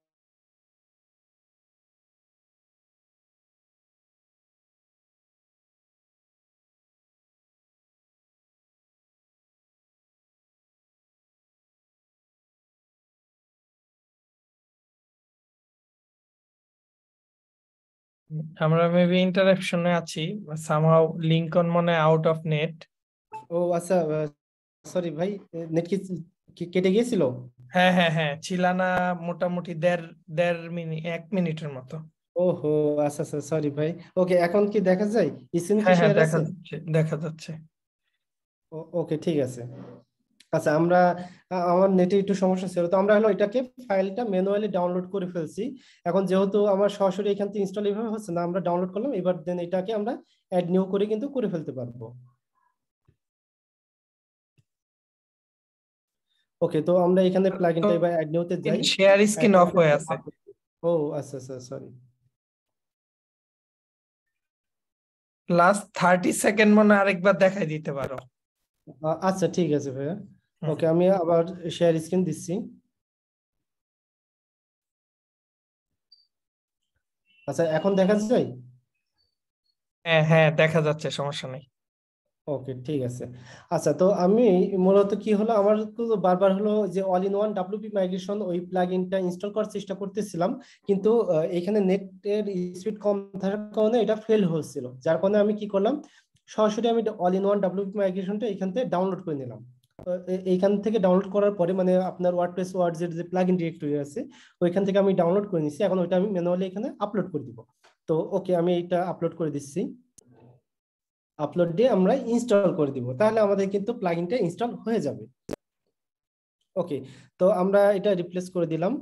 ইন্টারঅ্যাকশনে আছি সামহাউ লিংক অন মনে আউট অফ নেট ও আচ্ছা সরি ভাই নেট কি কেটে গিয়েছিল হ্যাঁ হ্যাঁ হ্যাঁ ছিলানা মোটামুটি দেড় মিনিট এক মিনিটের মতো ওহো আচ্ছা আচ্ছা সরি ভাই ওকে এখন কি দেখা যায় স্ক্রিন কি শেয়ার আছে দেখা যাচ্ছে ওকে ঠিক আছে আচ্ছা আমরা আমার নেটে একটু সমস্যা ছিল তো আমরা হলো এটাকে ফাইলটা ম্যানুয়ালি ডাউনলোড করে ফেলছি এখন যেহেতু আমার সরাসরি এখান থেকে ইনস্টল এইভাবে হচ্ছে না আমরা ডাউনলোড করলাম এবার দেন এটাকে আমরা অ্যাড নিউ করে কিন্তু করে ফেলতে পারবো ওকে তো আমরা এখানে প্লাগইনটা এবার অ্যাড নিউতে যাই শেয়ার স্ক্রিন অফ হয়ে আছে ও আচ্ছা আচ্ছা সরি লাস্ট thirty সেকেন্ড মনে আরেকবার দেখাই দিতে পারো আচ্ছা ঠিক আছে ভাইয়া ওকে আমি আবার শেয়ার স্ক্রিন দিচ্ছি আচ্ছা এখন দেখা যায়? হ্যাঁ হ্যাঁ দেখা যাচ্ছে, সমস্যা নেই। ওকে ঠিক আছে। আচ্ছা তো আমি মূলত কি হলো, আমার তো বারবার হলো যে all in one WP migration ওই প্লাগইনটা ইনস্টল করার চেষ্টা করতেছিলাম, কিন্তু এখানে নেটের স্পিড কম থাকার কারণে এটা ফেল হচ্ছিল, যার কারণে আমি কি করলাম সরাসরি আমি অল ইন ওয়ান ডব্লিউপি মাইগ্রেশনটা এখান থেকে ডাউনলোড করে নিলাম। এইখান থেকে ডাউনলোড করার পরে মানে আপনার ওয়ার্ডপ্রেস ওয়ার্ডজের যে প্লাগইন ডিরেক্টরি আছে ওইখান থেকে আমি ডাউনলোড করে নিচ্ছি, এখন ওইটা আমি ম্যানুয়ালি এখানে আপলোড করে দিব। তো ওকে আমি এটা আপলোড করে দিচ্ছি, আপলোড দিয়ে আমরা ইনস্টল করে দিব, তাহলে আমাদের কিন্তু প্লাগইনটা ইনস্টল হয়ে যাবে। ওকে তো আমরা এটা রিপ্লেস করে দিলাম।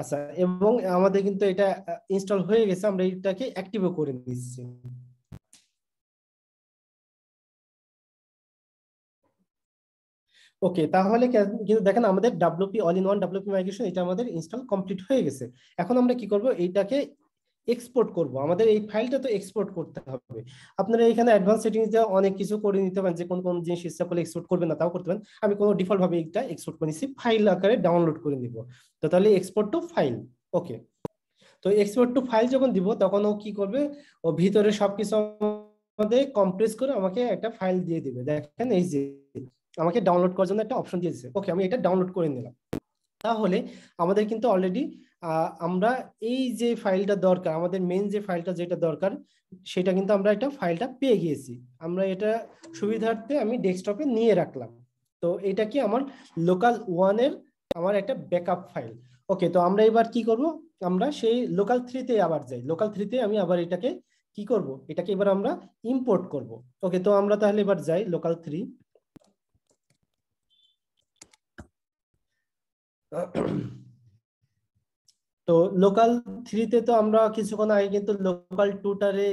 আচ্ছা এবং আমাদের কিন্তু এটা ইনস্টল হয়ে গেছে, আমরা এটাকে অ্যাক্টিভও করে নিচ্ছি। ওকে তাহলে কিন্তু দেখেন আমাদের WP all in one WP migration এটা আমাদের ইনস্টল কমপ্লিট হয়ে গেছে। এখন আমরা কি করব, এইটাকে এক্সপোর্ট করব। আমাদের এই ফাইলটা তো এক্সপোর্ট করতে হবে, আপনারা এখানে অ্যাডভান্স সেটিংস দিয়ে অনেক কিছু করে নিতে পারেন, যে কোন কোন জিনিস ইচ্ছা করলে এক্সপোর্ট করবেন না তাও করতে পারেন। আমি কোনো ডিফল্ট ভাবে এটা এক্সপোর্ট করে নিচ্ছি, ফাইল আকারে ডাউনলোড করে নিব। তো তাহলে এক্সপোর্ট টু ফাইল। ওকে তো এক্সপোর্ট টু ফাইল যখন দিব তখন ও কি করবে, ও ভিতরে সবকিছু আমাদের কম্প্রেস করে আমাকে একটা ফাইল দিয়ে দিবে। দেখেন এই যে আমাকে ডাউনলোড করার জন্য একটা অপশন দিয়েছে, ওকে আমি এটা ডাউনলোড করে নিলাম। তাহলে আমাদের কিন্তু অলরেডি আমরা এই যে ফাইলটা দরকার, আমাদের মেইন যে ফাইলটা যেটা দরকার সেটা কিন্তু আমরা এটা ফাইলটা পেয়ে গিয়েছি। আমরা এটা সুবিধার্থে আমি ডেস্কটপে নিয়ে রাখলাম। তো এটা কি আমার লোকাল ওয়ানের আমার একটা ব্যাকআপ ফাইল। ওকে তো আমরা এবার কি করব, আমরা সেই লোকাল থ্রিতে আবার যাই, লোকাল থ্রিতে আমি আবার এটাকে কি করব, এটাকে এবার আমরা ইম্পোর্ট করব। ওকে তো আমরা তাহলে এবার যাই লোকাল থ্রি। তো লোকাল থ্রিতে তো আমরা কিছুক্ষণ আগে কিন্তু লোকাল টুটারে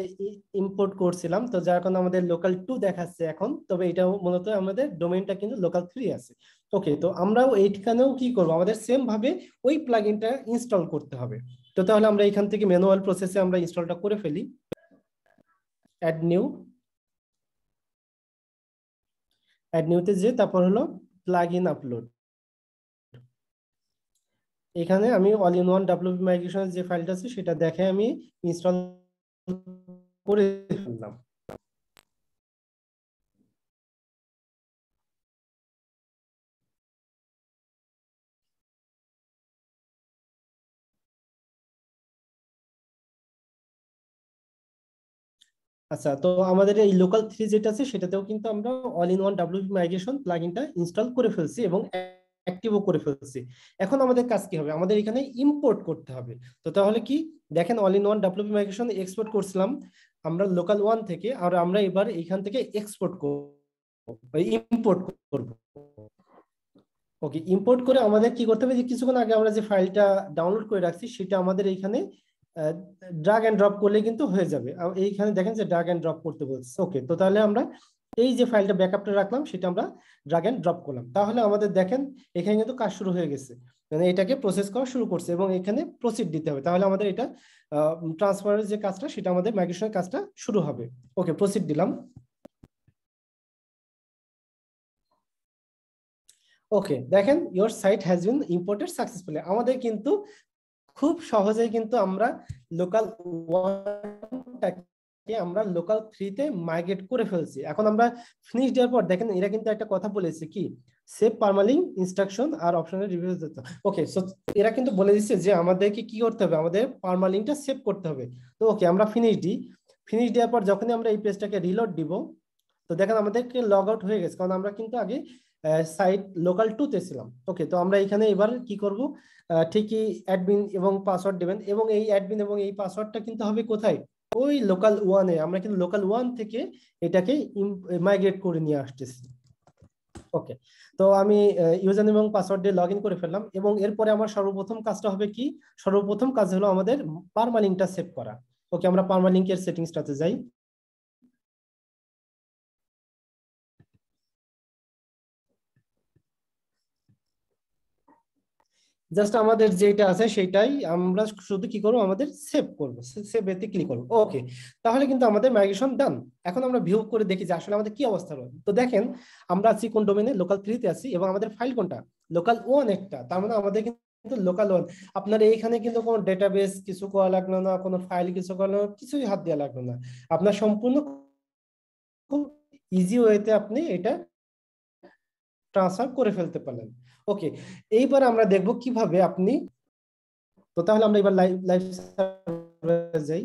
ইম্পোর্ট করছিলাম, তো যার কারণে আমাদের লোকাল টু দেখাচ্ছে এখন, তবে এটা মূলত আমাদের ডোমেইনটা কিন্তু লোকাল থ্রি আছে। ওকে তো আমরাও এইখানেও কি করব, আমাদের সেম ভাবে ওই প্লাগইনটা ইনস্টল করতে হবে। তো তাহলে আমরা এখান থেকে ম্যানুয়াল প্রসেসে আমরা ইনস্টলটা করে ফেলি, অ্যাড নিউ, অ্যাড নিউতে যে তারপর হলো প্লাগইন আপলোড। এখানে আমি অল ইন ওয়ান ডাব্লিউপি মাইগ্রেশনের যে ফাইলটা আছে সেটা দেখে আমি ইনস্টল করে ফেললাম। আচ্ছা তো আমাদের এই লোকাল থ্রি যেটা আছে সেটাতেও কিন্তু আমরা all in one WP migration প্লাগইনটা ইনস্টল করে ফেলছি এবং অ্যাক্টিভও করে ফেলছি। এখন আমাদের কাজ কি হবে, আমাদের এখানে ইম্পোর্ট করতে হবে। তো তাহলে কি দেখেন all in one WP migration export করছিলাম আমরা লোকাল ওয়ান থেকে, আর আমরা এবার এখান থেকে এক্সপোর্ট করব, ইম্পোর্ট করব। ওকে ইম্পোর্ট করে আমাদের কি করতে হবে, যে কিছুক্ষণ আগে আমরা যে ফাইলটা ডাউনলোড করে রাখছি সেটা আমাদের এখানে ড্রাগ অ্যান্ড ড্রপ করলে কিন্তু হয়ে যাবে। এইখানে দেখেন যে ড্রাগ অ্যান্ড ড্রপ করতে বলছে। ওকে তো তাহলে আমরা এই যে ফাইলটা ব্যাকআপটা রাখলাম সেটা আমরা ড্রাগ এন্ড ড্রপ করলাম। তাহলে আমাদের দেখেন এখানে কিন্তু কাজ শুরু হয়ে গেছে, মানে এটাকে প্রসেস করা শুরু করছে এবং এখানে প্রসিড দিতে হবে, তাহলে আমাদের এটা ট্রান্সফারের যে কাজটা সেটা আমাদের মাইগ্রেশনের কাজটা শুরু হবে। ওকে প্রসিড দিলাম। ওকে দেখেন your site has been imported successfully. আমাদের কিন্তু খুব সহজেই কিন্তু আমরা লোকাল ওয়ানটাকে আমরা লোকাল থ্রিতে মাইগ্রেট করে ফেলছি। এখন আমরা ফিনিশ দেওয়ার পর দেখেন এরা কিন্তু একটা কথা বলেছে কি, সেভ পারমালিঙ্ক ইনস্ট্রাকশন আর অপশনাল রিভিউ। ওকে সো এরা কিন্তু বলে দিচ্ছে যে আমাদেরকে কি করতে হবে, আমাদের পারমালিঙ্কটা সেভ করতে হবে। তো ওকে আমরা ফিনিশ দিই, ফিনিশ দেওয়ার পর যখনই আমরা এই পেজটাকে রিলোড দিব তো দেখেন আমাদেরকে লগ আউট হয়ে গেছে, কারণ আমরা কিন্তু আগে সাইট লোকাল টুতে ছিলাম। ওকে তো আমরা এখানে এবার কি করব, ঠিকই অ্যাডমিন এবং পাসওয়ার্ড দেবেন, এবং এই অ্যাডমিন এবং এই পাসওয়ার্ডটা কিন্তু হবে কোথায়, ওই লোকাল ওয়ানে। আমরা কিন্তু লোকাল ওয়ান থেকে এটাকে মাইগ্রেট করে নিয়ে আসতেছি। ওকে তো আমি ইউজার এবং পাসওয়ার্ড দিয়ে লগ ইন করে ফেললাম, এবং এরপরে আমার সর্বপ্রথম কাজটা হবে কি, সর্বপ্রথম কাজ হলো আমাদের পারমালিঙ্কটা সেভ করা। ওকে আমরা পারমালিঙ্কের সেটিংসটাতে যাই। জাস্ট আমাদের যেটা আছে সেটাই আমরা শুধু কি করবো, আমাদের সেভ করবো, সেভ এতে ক্লিক করবো। ওকে তাহলে কিন্তু আমাদের মাইগ্রেশন ডান। এখন আমরা ভিউ করে দেখি যে আসলে আমাদের কি অবস্থা হলো। তো দেখেন আমরা আছি কোন ডোমেনে, লোকাল থ্রিতে আছি, এবং আমাদের ফাইল কোনটা, লোকাল ওয়ান একটা। তার মানে আমাদের কিন্তু লোকাল ওয়ান আপনার এইখানে কিন্তু কোনো ডেটাবেস কিছু করা লাগলো না কোনো ফাইল কিছু করা কিছুই হাত দেয়া লাগলো না আপনার সম্পূর্ণ খুব ইজি ওয়েতে আপনি এটা ট্রান্সফার করে ফেলতে পারলেন ওকে এইবার আমরা দেখব কিভাবে আপনি তো তাহলে আমরা এবার লাইভ লাইভ সার্ভারে যাই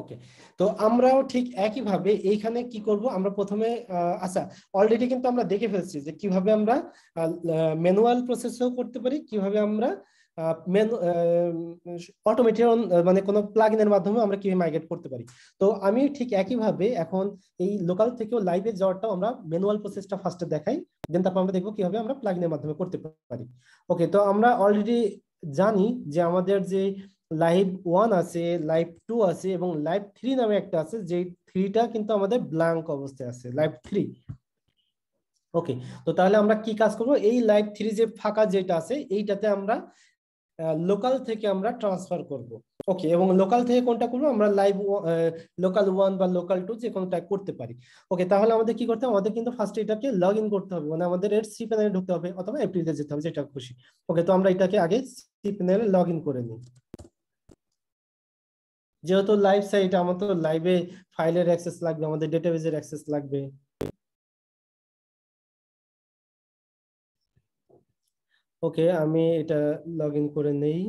ওকে তো আমরাও ঠিক একই ভাবে এইখানে কি করব আমরা প্রথমে আচ্ছা অলরেডি কিন্তু আমরা দেখে ফেলছি যে কিভাবে আমরা ম্যানুয়াল প্রসেসও করতে পারি কিভাবে আমরা অটোমেশন মানে কোন প্লাগইনের মাধ্যমে আমরা কিভাবে মাইগ্রেট করতে পারি তো আমি ঠিক একই ভাবে এখন এই লোকাল থেকেও লাইভে যাওয়াটাও আমরা ম্যানুয়াল প্রসেসটা ফার্স্টে দেখাই দেন তারপর আমরা দেখব কিভাবে আমরা প্লাগইনের মাধ্যমে করতে পারি ওকে তো আমরা অলরেডি জানি যে আমাদের যে লাইভ ওয়ান আছে লাইভ টু আছে এবং লাইভ থ্রি নামে একটা আছে যে থ্রিটা কিন্তু আমাদের ব্ল্যাঙ্ক অবস্থায় আছে লাইভ থ্রি ওকে তো তাহলে আমরা কি কাজ করব এই লাইভ থ্রি যে ফাঁকা যেটা আছে এইটাতে আমরা লোকাল থেকে আমরা ট্রান্সফার করব ওকে এবং লোকাল থেকে কোনটা করব আমরা লাইভ লোকাল ওয়ান বা লোকাল টু যে কোনটা করতে পারি ওকে তাহলে আমাদের কি করতে হবে আমাদের কিন্তু ফার্স্ট এটাকে লগইন করতে হবে মানে আমাদের এর সি প্যানেলে ঢুকতে হবে অথবা এপ্রিতে যেতে হবে যেটা খুশি ওকে তো আমরা এটাকে আগে সি প্যানেলে লগইন করে নিই যেহেতু লাইভ সাইট আমাদের তো লাইভে ফাইলের অ্যাক্সেস লাগবে আমাদের ডেটাবেজের অ্যাক্সেস লাগবে ওকে আমি এটা লগইন করে নেই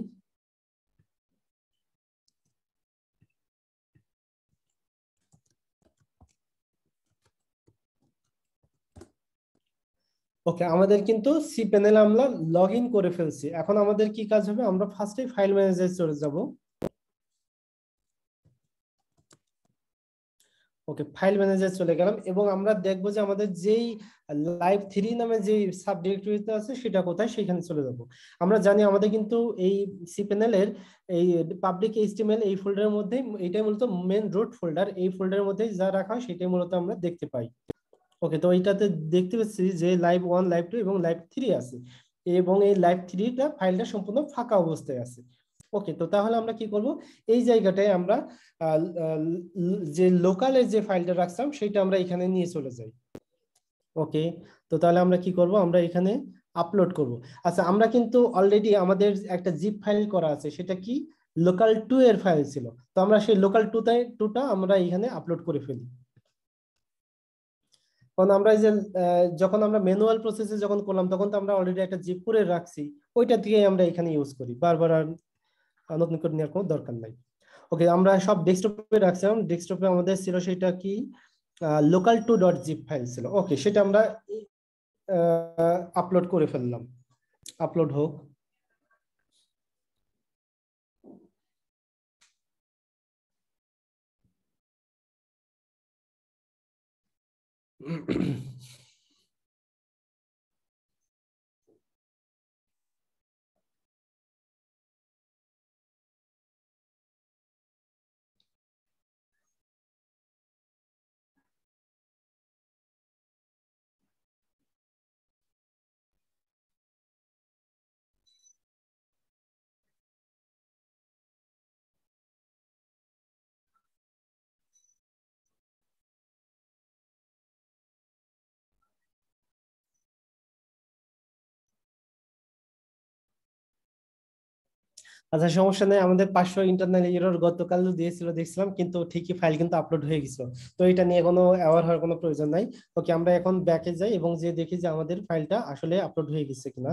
ওকে আমাদের কিন্তু সি প্যানেল আমরা লগইন করে ফেলছি এখন আমাদের কি কাজ হবে আমরা ফার্স্টে ফাইল ম্যানেজারে চলে যাব ওকে ফাইল ম্যানেজারে চলে গেলাম এবং আমরা দেখব যে আমাদের যেই লাইভ থ্রি নামে যে সাব ডিরেক্টরিতে আছে সেটা কোথায় সেখানে চলে যাব আমরা জানি আমাদের কিন্তু এই সি প্যানেলের এই পাবলিক এইচটিএমএল এই ফোল্ডারের মধ্যে এটাই মূলত মেইন রুট ফোল্ডার এই ফোল্ডারের মধ্যে যা রাখা হয় সেটাই মূলত আমরা দেখতে পাই ওকে তো এইটাতে দেখতে পাচ্ছি যে লাইভ ওয়ান লাইভ টু এবং লাইভ থ্রি আছে এবং এই লাইভ থ্রিটা ফাইলটা সম্পূর্ণ ফাঁকা অবস্থায় আছে ওকে তো তাহলে আমরা কি করব এই জায়গাটায় আমরা যে লোকাল এর যে ফাইলটা রাখতাম সেটা আমরা এখানে নিয়ে চলে যাই ওকে তো তাহলে আমরা কি করব আমরা এখানে আপলোড করব আচ্ছা আমরা কিন্তু অলরেডি আমাদের একটা জিপ ফাইল করা আছে সেটা কি লোকাল টু এর ফাইল ছিল তো আমরা সেই লোকাল টু তে টুটা আমরা এখানে আপলোড করে ফেলি কারণ আমরা যে যখন আমরা ম্যানুয়াল প্রসেসে যখন করলাম তখন তো আমরা অলরেডি একটা জিপ করে রাখছি ওইটা দিয়ে আমরা এখানে ইউজ করি বারবার নতুন করে নেওয়ার কোনো দরকার নাই ওকে আমরা সব ডেস্কটপে রাখছিলাম ডেস্কটপে আমাদের ছিল সেটা কি local two dot zip file ছিল ওকে সেটা আমরা আপলোড করে ফেললাম আপলোড হোক আচ্ছা সমস্যা নেই আমাদের পাঁচশো ইন্টারনাল এরর গতকালও দিয়েছিল দেখছিলাম কিন্তু ঠিকই ফাইল কিন্তু আপলোড হয়ে গেছিল তো এটা নিয়ে কোনো অ্যাওয়ার হওয়ার কোনো প্রয়োজন নাই ওকে আমরা এখন ব্যাকে যাই এবং যে দেখি যে আমাদের ফাইলটা আসলে আপলোড হয়ে গেছে কিনা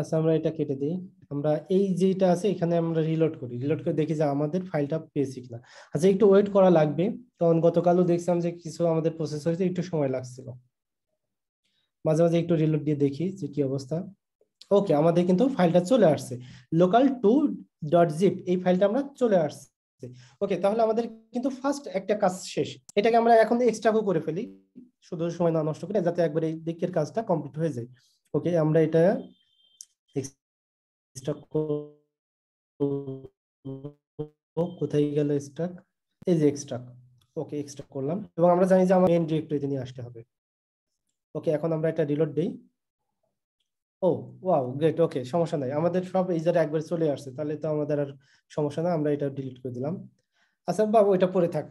আচ্ছা আমরা এটা কেটে দিই আমরা এই যেটা আছে এখানে আমরা রিলোড করি রিলোড করে দেখি যে আমাদের ফাইলটা পেয়েছি কিনা আচ্ছা একটু ওয়েট করা লাগবে কারণ গতকালও দেখছিলাম যে কিছু আমাদের প্রসেস হয়েছে একটু সময় লাগছিল মাঝে মাঝে একটু রিলোড দিয়ে দেখি যে কি অবস্থা ওকে আমাদের কিন্তু ফাইলটা চলে আসছে লোকাল টু ডট জিপ এই ফাইলটা আমরা চলে আসছে ওকে তাহলে আমাদের কিন্তু ফার্স্ট একটা কাজ শেষ এটাকে আমরা এখন এক্সট্রাক্ট করে ফেলি শুধু সময় না নষ্ট করে যাতে একবারে এই দিকের কাজটা কমপ্লিট হয়ে যায় ওকে আমরা এটা স্টক কোথায় গেল স্টক এই যে এক্সট্রাক্ট ওকে এক্সট্রাক্ট করলাম এবং আমরা জানি যে আমাদের মেইন ডিরেক্টরিতে নিয়ে আসতে হবে ওকে এখন আমরা এটা রিলোড দেই ও ওয়াও গ্রেট ওকে সমস্যা নাই আমাদের সব এই জায়গায় একবার চলে আসছে তাহলে তো আমাদের আর সমস্যা না আমরা এটা ডিলিট করে দিলাম আচ্ছা বাবা ওইটা পড়ে থাক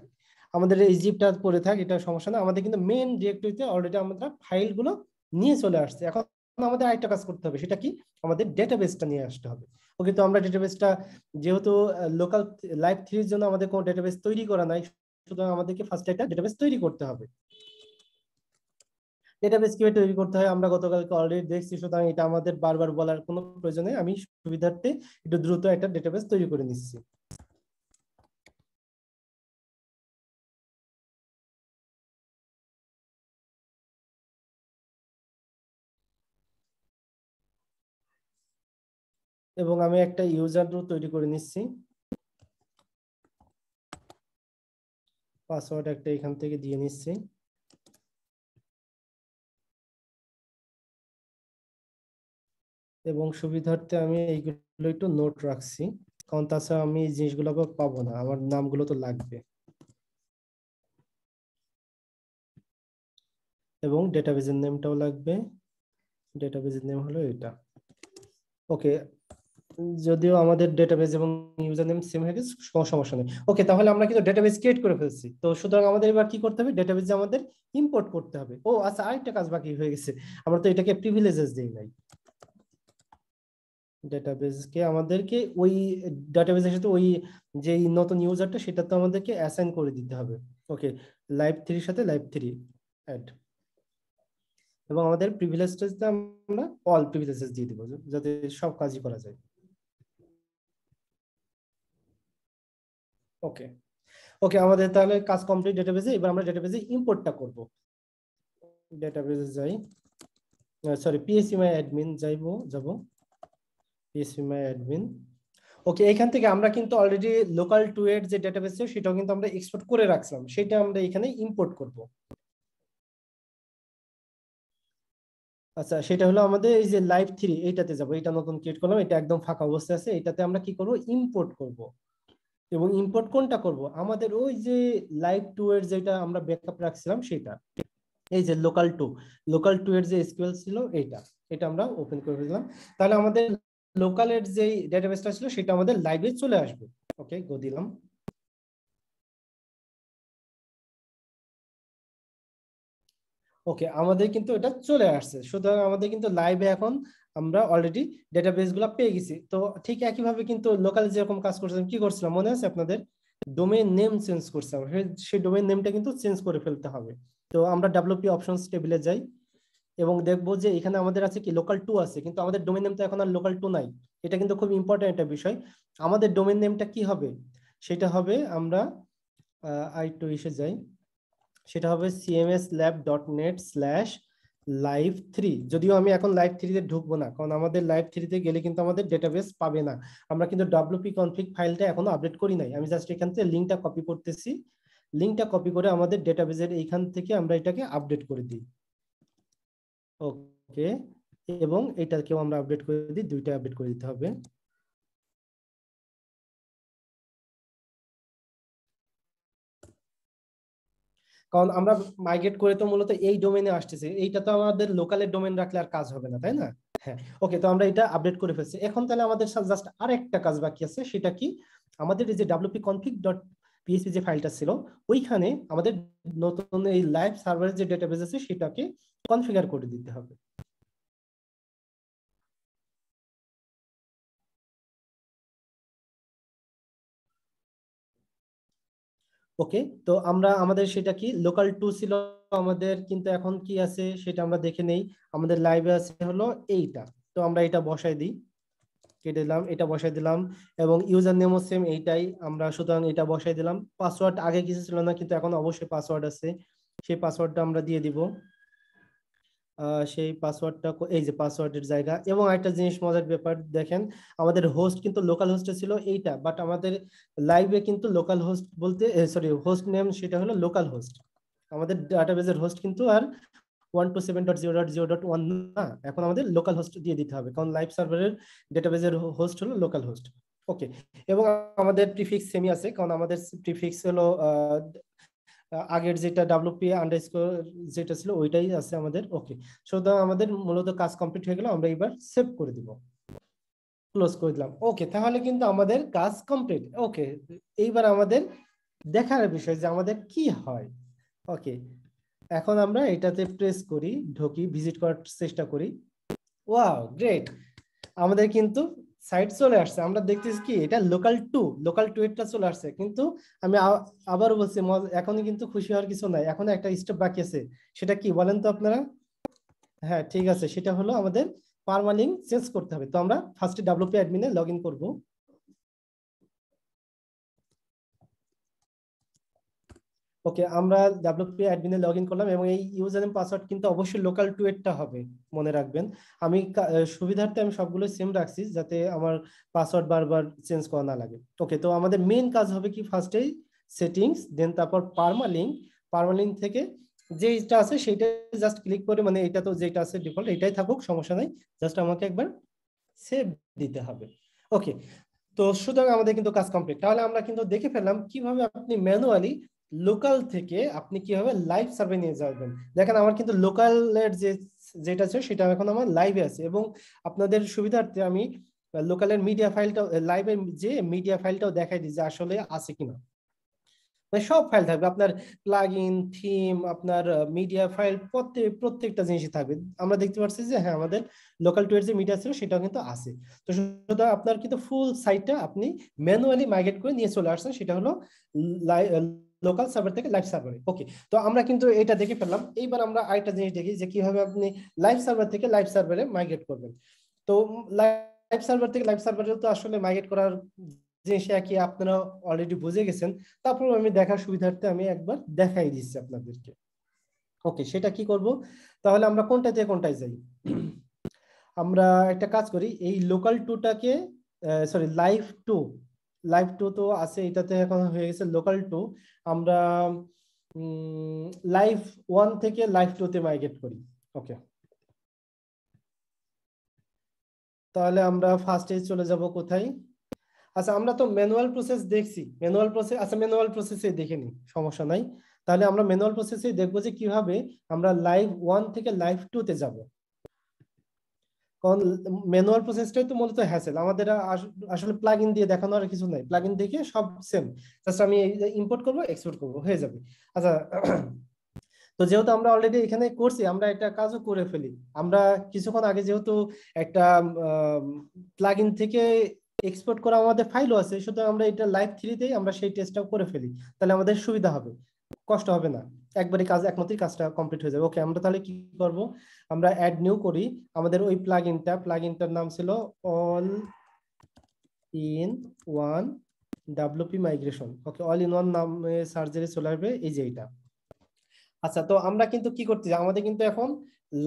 আমাদের এই জিপটা পড়ে থাক এটা সমস্যা না আমাদের কিন্তু মেইন ডিরেক্টরিতে অলরেডি আমরা ফাইলগুলো নিয়ে চলে আসছে এখন আমাদের আরেকটা কাজ করতে হবে সেটা কি আমাদের ডেটাবেসটা নিয়ে আসতে হবে ওকে তো আমরা ডেটাবেসটা যেহেতু লোকাল লাইভ থ্রি এর জন্য আমাদের কোন ডেটাবেস তৈরি করা নাই সুতরাং আমাদেরকে ফার্স্ট একটা ডেটাবেস তৈরি করতে হবে ডেটাবেস কিভাবে তৈরি করতে হয় আমরা গতকালকে অলরেডি দেখছি সুতরাং এটা আমাদের বারবার বলার কোনো প্রয়োজন নেই আমি সুবিধার্থে একটু দ্রুত একটা ডেটাবেস তৈরি করে নিচ্ছি এবং আমি একটা ইউজার রো তৈরি করে নিচ্ছি পাসওয়ার্ড একটা এখান থেকে দিয়ে নিচ্ছি এবং সুবিধার্থে আমি এইগুলো একটু নোট রাখছি কারণ তাছাড়া আমি এই জিনিসগুলো পাবো না আমার নামগুলো তো লাগবে এবং ডেটাবেজের নেমটাও লাগবে ডেটাবেজের নেম হলো এটা ওকে যদিও আমাদের ডেটাবেস এবং ইউজার নেম সেম হয়ে গেছে কোনো সমস্যা নেই ওকে তাহলে আমরা কিন্তু ডেটাবেস ক্রিয়েট করে ফেলছি তো সুতরাং আমাদের এবার কি করতে হবে ডেটাবেসে আমাদের ইম্পোর্ট করতে হবে ও আচ্ছা আরেকটা কাজ বাকি হয়ে গেছে আমরা তো এটাকে প্রিভিলেজেস দেই নাই ডেটাবেসকে আমাদেরকে ওই ডেটাবেসের সাথে ওই যে নতুন ইউজারটা সেটা তো আমাদেরকে অ্যাসাইন করে দিতে হবে ওকে লাইভ থ্রি এর সাথে লাইভ থ্রি অ্যাড এবং আমাদের প্রিভিলেজটা আমরা অল প্রিভিলেজেস দিয়ে দিব যাতে সব কাজই করা যায় ওকে ওকে আমাদের তাহলে কাজ কমপ্লিট ডেটাবেসে এবার আমরা ডেটাবেসে ইম্পোর্টটা করব ডেটাবেসে যাই সরি phpMyAdmin যাইবো যাব phpMyAdmin ওকে এখান থেকে আমরা কিন্তু অলরেডি লোকাল টু এর যে ডেটাবেস ছিল সেটাও কিন্তু আমরা এক্সপোর্ট করে রাখলাম সেটা আমরা এখানে ইম্পোর্ট করব আচ্ছা সেটা হলো আমাদের এই যে লাইভ থ্রি এইটাতে যাব এটা নতুন ক্রিয়েট করলাম এটা একদম ফাঁকা অবস্থায় আছে এটাতে আমরা কি করব ইম্পোর্ট করব এবং ইম্পোর্ট কোনটা করব আমাদের ওই যে লাইভ টু এর যেটা আমরা ব্যাকআপ রাখছিলাম সেটা এই যে লোকাল টু লোকাল টু এর যে এসকিউএল ছিল এটা এটা আমরা ওপেন করে দিলাম তাহলে আমাদের লোকাল এর যে ডেটাবেসটা ছিল সেটা আমাদের লাইভে চলে আসবে ওকে গো দিলাম ওকে আমাদের কিন্তু এটা চলে আসছে সুতরাং আমাদের কিন্তু লাইভে এখন আমরা অলরেডি ডেটাবেসগুলো পেয়ে গেছি তো ঠিক একইভাবে কিন্তু লোকাল যেরকম কাজ করছিলাম কি করছিলাম মনে আছে আপনাদের ডোমেইন নেম চেঞ্জ করছিলাম সেই ডোমেইন নেমটা কিন্তু চেঞ্জ করে ফেলতে হবে তো আমরা ডব্লিউপি অপশনস টেবিলে যাই এবং দেখবো যে এখানে আমাদের আছে কি লোকাল টু আছে কিন্তু আমাদের ডোমেইন নেম তো এখন আর লোকাল টু নাই এটা কিন্তু খুব ইম্পর্টেন্ট একটা বিষয় আমাদের ডোমেইন নেমটা কি হবে সেটা হবে আমরা আই টু এসে যাই সেটা হবে cmslab dot net slash live three যদিও আমি এখন লাইভ থ্রি তে ঢুকবো না কারণ আমাদের লাইভ থ্রি তে গেলে কিন্তু আমাদের ডেটাবেস পাবে না আমরা কিন্তু wp-config ফাইলটা এখনো আপডেট করি নাই আমি জাস্ট এখান থেকে লিংকটা কপি করতেছি লিংকটা কপি করে আমাদের ডেটাবেসের এইখান থেকে আমরা এটাকে আপডেট করে দিই ওকে এবং এটাকেও আমরা আপডেট করে দিই দুইটা আপডেট করে দিতে হবে কারণ আমরা মাইগ্রেট করে তো মূলত এই ডোমেনে আসতেছে এইটা তো আমাদের লোকালের ডোমেন রাখলে আর কাজ হবে না তাই না হ্যাঁ ওকে তো আমরা এটা আপডেট করে ফেলছি এখন তাহলে আমাদের জাস্ট আরেকটা কাজ বাকি আছে সেটা কি আমাদের এই যে wp-config.php যে ফাইলটা ছিল ওইখানে আমাদের নতুন এই লাইভ সার্ভারের যে ডেটাবেস আছে সেটাকে কনফিগার করে দিতে হবে ওকে তো আমরা আমাদের সেটা কি লোকাল টু ছিল আমাদের কিন্তু এখন কি আছে সেটা আমরা দেখে নেই আমাদের লাইভে আছে হলো এইটা তো আমরা এটা বসাই দিই কেটে দিলাম এটা বসাই দিলাম এবং ইউজার নেমও সেম এইটাই আমরা সুতরাং এটা বসাই দিলাম পাসওয়ার্ড আগে কিছু ছিল না কিন্তু এখন অবশ্যই পাসওয়ার্ড আছে সেই পাসওয়ার্ডটা আমরা দিয়ে দিব সেই পাসওয়ার্ডটা এই যে পাসওয়ার্ডের জায়গা এবং একটা জিনিস মজার ব্যাপার দেখেন আমাদের হোস্ট কিন্তু লোকাল হোস্টে ছিল এইটা বাট আমাদের লাইভে কিন্তু লোকাল হোস্ট বলতে সরি হোস্ট নেম সেটা হলো লোকাল হোস্ট আমাদের ডাটাবেজের হোস্ট কিন্তু আর one twenty-seven dot zero dot zero dot one না, এখন আমাদের লোকাল হোস্ট দিয়ে দিতে হবে, কারণ লাইভ সার্ভারের ডেটাবেজের হোস্ট হলো লোকাল হোস্ট। ওকে, এবং আমাদের প্রিফিক্স সেমি আছে, কারণ আমাদের প্রিফিক্স হলো আগের যেটা wp আন্ডারস্কোর যেটা ছিল ওইটাই আছে আমাদের। ওকে, সুতরাং আমাদের মূলত কাজ কমপ্লিট হয়ে গেল, আমরা এবার সেভ করে দিব, ক্লোজ করে দিলাম। ওকে, তাহলে কিন্তু আমাদের কাজ কমপ্লিট। ওকে, এইবার আমাদের দেখার বিষয় যে আমাদের কি হয়। ওকে, এখন আমরা এটাতে প্রেস করি, ঢুকি, ভিজিট করার চেষ্টা করি। ওয়াও, গ্রেট, আমাদের কিন্তু সাইট চলে আসছে। আমরা দেখতেছি কি এটা লোকাল টু, লোকাল টু এটা চলে আসছে, কিন্তু আমি আবার বলছি এখন কিন্তু খুশি হওয়ার কিছু নাই, এখন একটা স্টেপ বাকি আছে। সেটা কি বলেন তো আপনারা? হ্যাঁ, ঠিক আছে, সেটা হলো আমাদের পারমালিঙ্ক চেঞ্জ করতে হবে। তো আমরা ফার্স্টে wp অ্যাডমিনে লগ ইন করবো। ওকে, আমরা wp অ্যাডমিনে লগ ইন করলাম, এবং এই ইউজার নেম পাসওয়ার্ড কিন্তু অবশ্যই লোকাল টু এরটা হবে, মনে রাখবেন। আমি সুবিধার্থে আমি সবগুলো সেম রাখছি যাতে আমার পাসওয়ার্ড বারবার চেঞ্জ করা না লাগে। ওকে, তো আমাদের মেইন কাজ হবে কি, ফার্স্টেই সেটিংস, দেন তারপর পারমালিঙ্ক, পারমালিঙ্ক থেকে যেটা আছে সেটা জাস্ট ক্লিক করে, মানে এটা তো যেটা আছে ডিফল্ট এটাই থাকুক, সমস্যা নাই, জাস্ট আমাকে একবার সেভ দিতে হবে। ওকে, তো সুতরাং আমাদের কিন্তু কাজ কমপ্লিট। তাহলে আমরা কিন্তু দেখে ফেললাম কিভাবে আপনি ম্যানুয়ালি লোকাল থেকে আপনি কিভাবে লাইভ সার্ভে নিয়ে যাবেন। দেখেন আমার কিন্তু লোকালের যে যেটা আছে সেটা এখন আমার লাইভে আছে, এবং আপনাদের সুবিধার্থে আমি লোকালের মিডিয়া ফাইলটা লাইভের যে মিডিয়া ফাইলটাও দেখাই দিই যে আসলে আছে কিনা। মানে সব ফাইল থাকবে, আপনার প্লাগইন, থিম, আপনার মিডিয়া ফাইল, প্রত্যেক প্রত্যেকটা জিনিসই থাকবে। আমরা দেখতে পাচ্ছি যে হ্যাঁ, আমাদের লোকাল টু এর যে মিডিয়া ছিল সেটাও কিন্তু আছে। তো সুতরাং আপনার কিন্তু ফুল সাইটটা আপনি ম্যানুয়ালি মাইগ্রেট করে নিয়ে চলে আসছেন, সেটা হলো লোকাল সার্ভার থেকে লাইভ সার্ভারে। ওকে, তো আমরা কিন্তু এটা দেখে ফেললাম। এইবার আমরা আরেকটা জিনিস দেখি যে কিভাবে আপনি লাইভ সার্ভার থেকে লাইভ সার্ভারে মাইগ্রেট করবেন। তো লাইভ সার্ভার থেকে লাইভ সার্ভারে তো আসলে মাইগ্রেট করার জিনিসটা কি আপনারা অলরেডি বুঝে গেছেন, তারপর আমি দেখার সুবিধার্থে আমি একবার দেখাই দিচ্ছি আপনাদেরকে। ওকে, সেটা কি করব, তাহলে আমরা কোনটা থেকে কোনটায় যাই? আমরা একটা কাজ করি, এই লোকাল টুটাকে sorry live two, live two তো আছে, এটাতে এখন হয়ে গেছে লোকাল টু। আমরা লাইভ ওয়ান থেকে লাইভ টু তে মাইগ্রেট করি। ওকে, তাহলে আমরা ফার্স্টে চলে যাব কোথায়? আচ্ছা, আমরা তো ম্যানুয়াল প্রসেস দেখছি, ম্যানুয়াল প্রসেস। আচ্ছা, ম্যানুয়াল প্রসেসে দেখে নিই, সমস্যা নাই। তাহলে আমরা ম্যানুয়াল প্রসেসে দেখবো যে কিভাবে আমরা লাইভ ওয়ান থেকে লাইভ টু তে যাব, কারণ ম্যানুয়াল প্রসেসটাই তো মূলত হ্যাসেল। আমাদের আসলে প্লাগইন দিয়ে দেখানো আর কিছু নাই, প্লাগইন থেকে সব সেম, জাস্ট আমি ইম্পোর্ট করবো, এক্সপোর্ট করবো, হয়ে যাবে। আচ্ছা, তো যেহেতু আমরা অলরেডি এখানে করছি, আমরা একটা কাজও করে ফেলি। আমরা কিছুক্ষণ আগে যেহেতু একটা প্লাগইন থেকে এক্সপোর্ট করা আমাদের ফাইলও আছে, সুতরাং আমরা এটা লাইভ থ্রিতেই আমরা সেই টেস্টটাও করে ফেলি, তাহলে আমাদের সুবিধা হবে, কষ্ট হবে না, একবারে কাজ একমাত্রই কাজটা কমপ্লিট হয়ে যাবে। ওকে, আমরা তাহলে কি করব, আমরা অ্যাড নিউ করি আমাদের ওই প্লাগইনটা, প্লাগইনটার নাম ছিল all in one WP migration. Okay, all in one নামে সার্চ করে চলে আসবে, এই যে এটা। আচ্ছা, তো আমরা কিন্তু কি করতে চাই, আমাদের কিন্তু এখন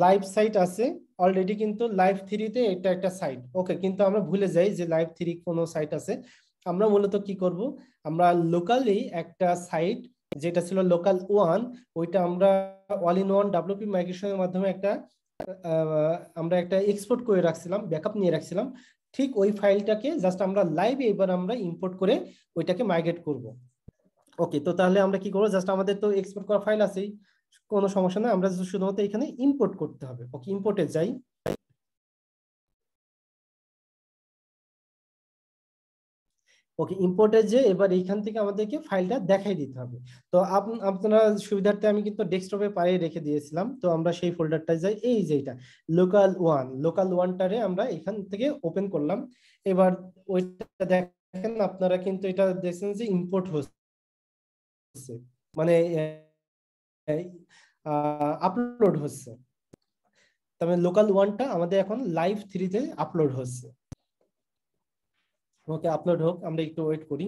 লাইভ সাইট আছে অলরেডি, কিন্তু লাইভ থ্রিতে এটা একটা সাইট। ওকে, কিন্তু আমরা ভুলে যাই যে লাইভ থ্রি কোনো সাইট আছে। আমরা মূলত কি করব, আমরা লোকালি একটা সাইট যেটা ছিল লোকাল ওয়ান, ওইটা আমরা অল ইন ওয়ান ডাব্লিউপি মাইগ্রেশনের মাধ্যমে একটা আমরা একটা এক্সপোর্ট করে রাখছিলাম, ব্যাকআপ নিয়ে রাখছিলাম, ঠিক ওই ফাইলটাকে জাস্ট আমরা লাইভে এবার আমরা ইম্পোর্ট করে ওইটাকে মাইগ্রেট করব। ওকে, তো তাহলে আমরা কি করবো, জাস্ট আমাদের তো এক্সপোর্ট করা ফাইল আছেই, কোনো সমস্যা না, আমরা শুধুমাত্র এখানে ইম্পোর্ট করতে হবে। ওকে, ইম্পোর্টে যাই। ওকে, ইম্পোর্টে যে এবার এইখান থেকে আমাদেরকে ফাইলটা দেখাই দিতে হবে। তো আপনারা সুবিধার্থে আমি কিন্তু ডেস্কটপে পাড়িয়ে রেখে দিয়েছিলাম, তো আমরা সেই ফোল্ডারটায় যাই, এই যে এটা লোকাল ওয়ান, লোকাল ওয়ানটারে আমরা এখান থেকে ওপেন করলাম। এবার ওইটা দেখেন আপনারা কিন্তু এটা দেখছেন যে ইম্পোর্ট হচ্ছে, মানে আপলোড হচ্ছে, তবে লোকাল ওয়ানটা আমাদের এখন লাইভ থ্রিতে আপলোড হচ্ছে। ওকে, আপলোড হোক, আমরা একটু ওয়েট করি।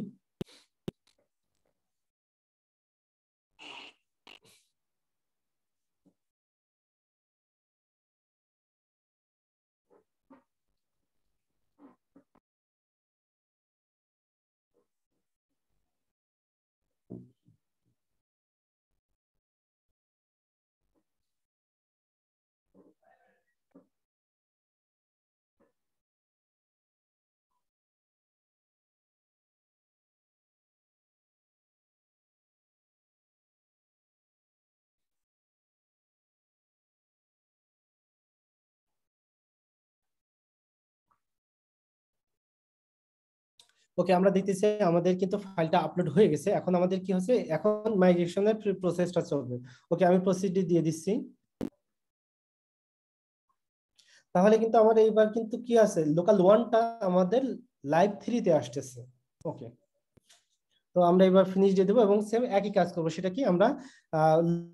ওকে আমরা দেখতেছি আমাদের কিন্তু ফাইলটা আপলোড হয়ে গেছে এখন আমাদের কি হচ্ছে এখন মাইগ্রেশনের প্রসেসটা চলবে ওকে আমি প্রসিডি দিয়ে দিচ্ছি তাহলে কিন্তু আমাদের এইবার কিন্তু কি আছে লোকাল ওয়ানটা আমাদের লাইভ থ্রি তে আসছে ওকে তো আমরা এবার ফিনিশ দিয়ে দেব এবং সেম একই কাজ করব সেটা কি আমরা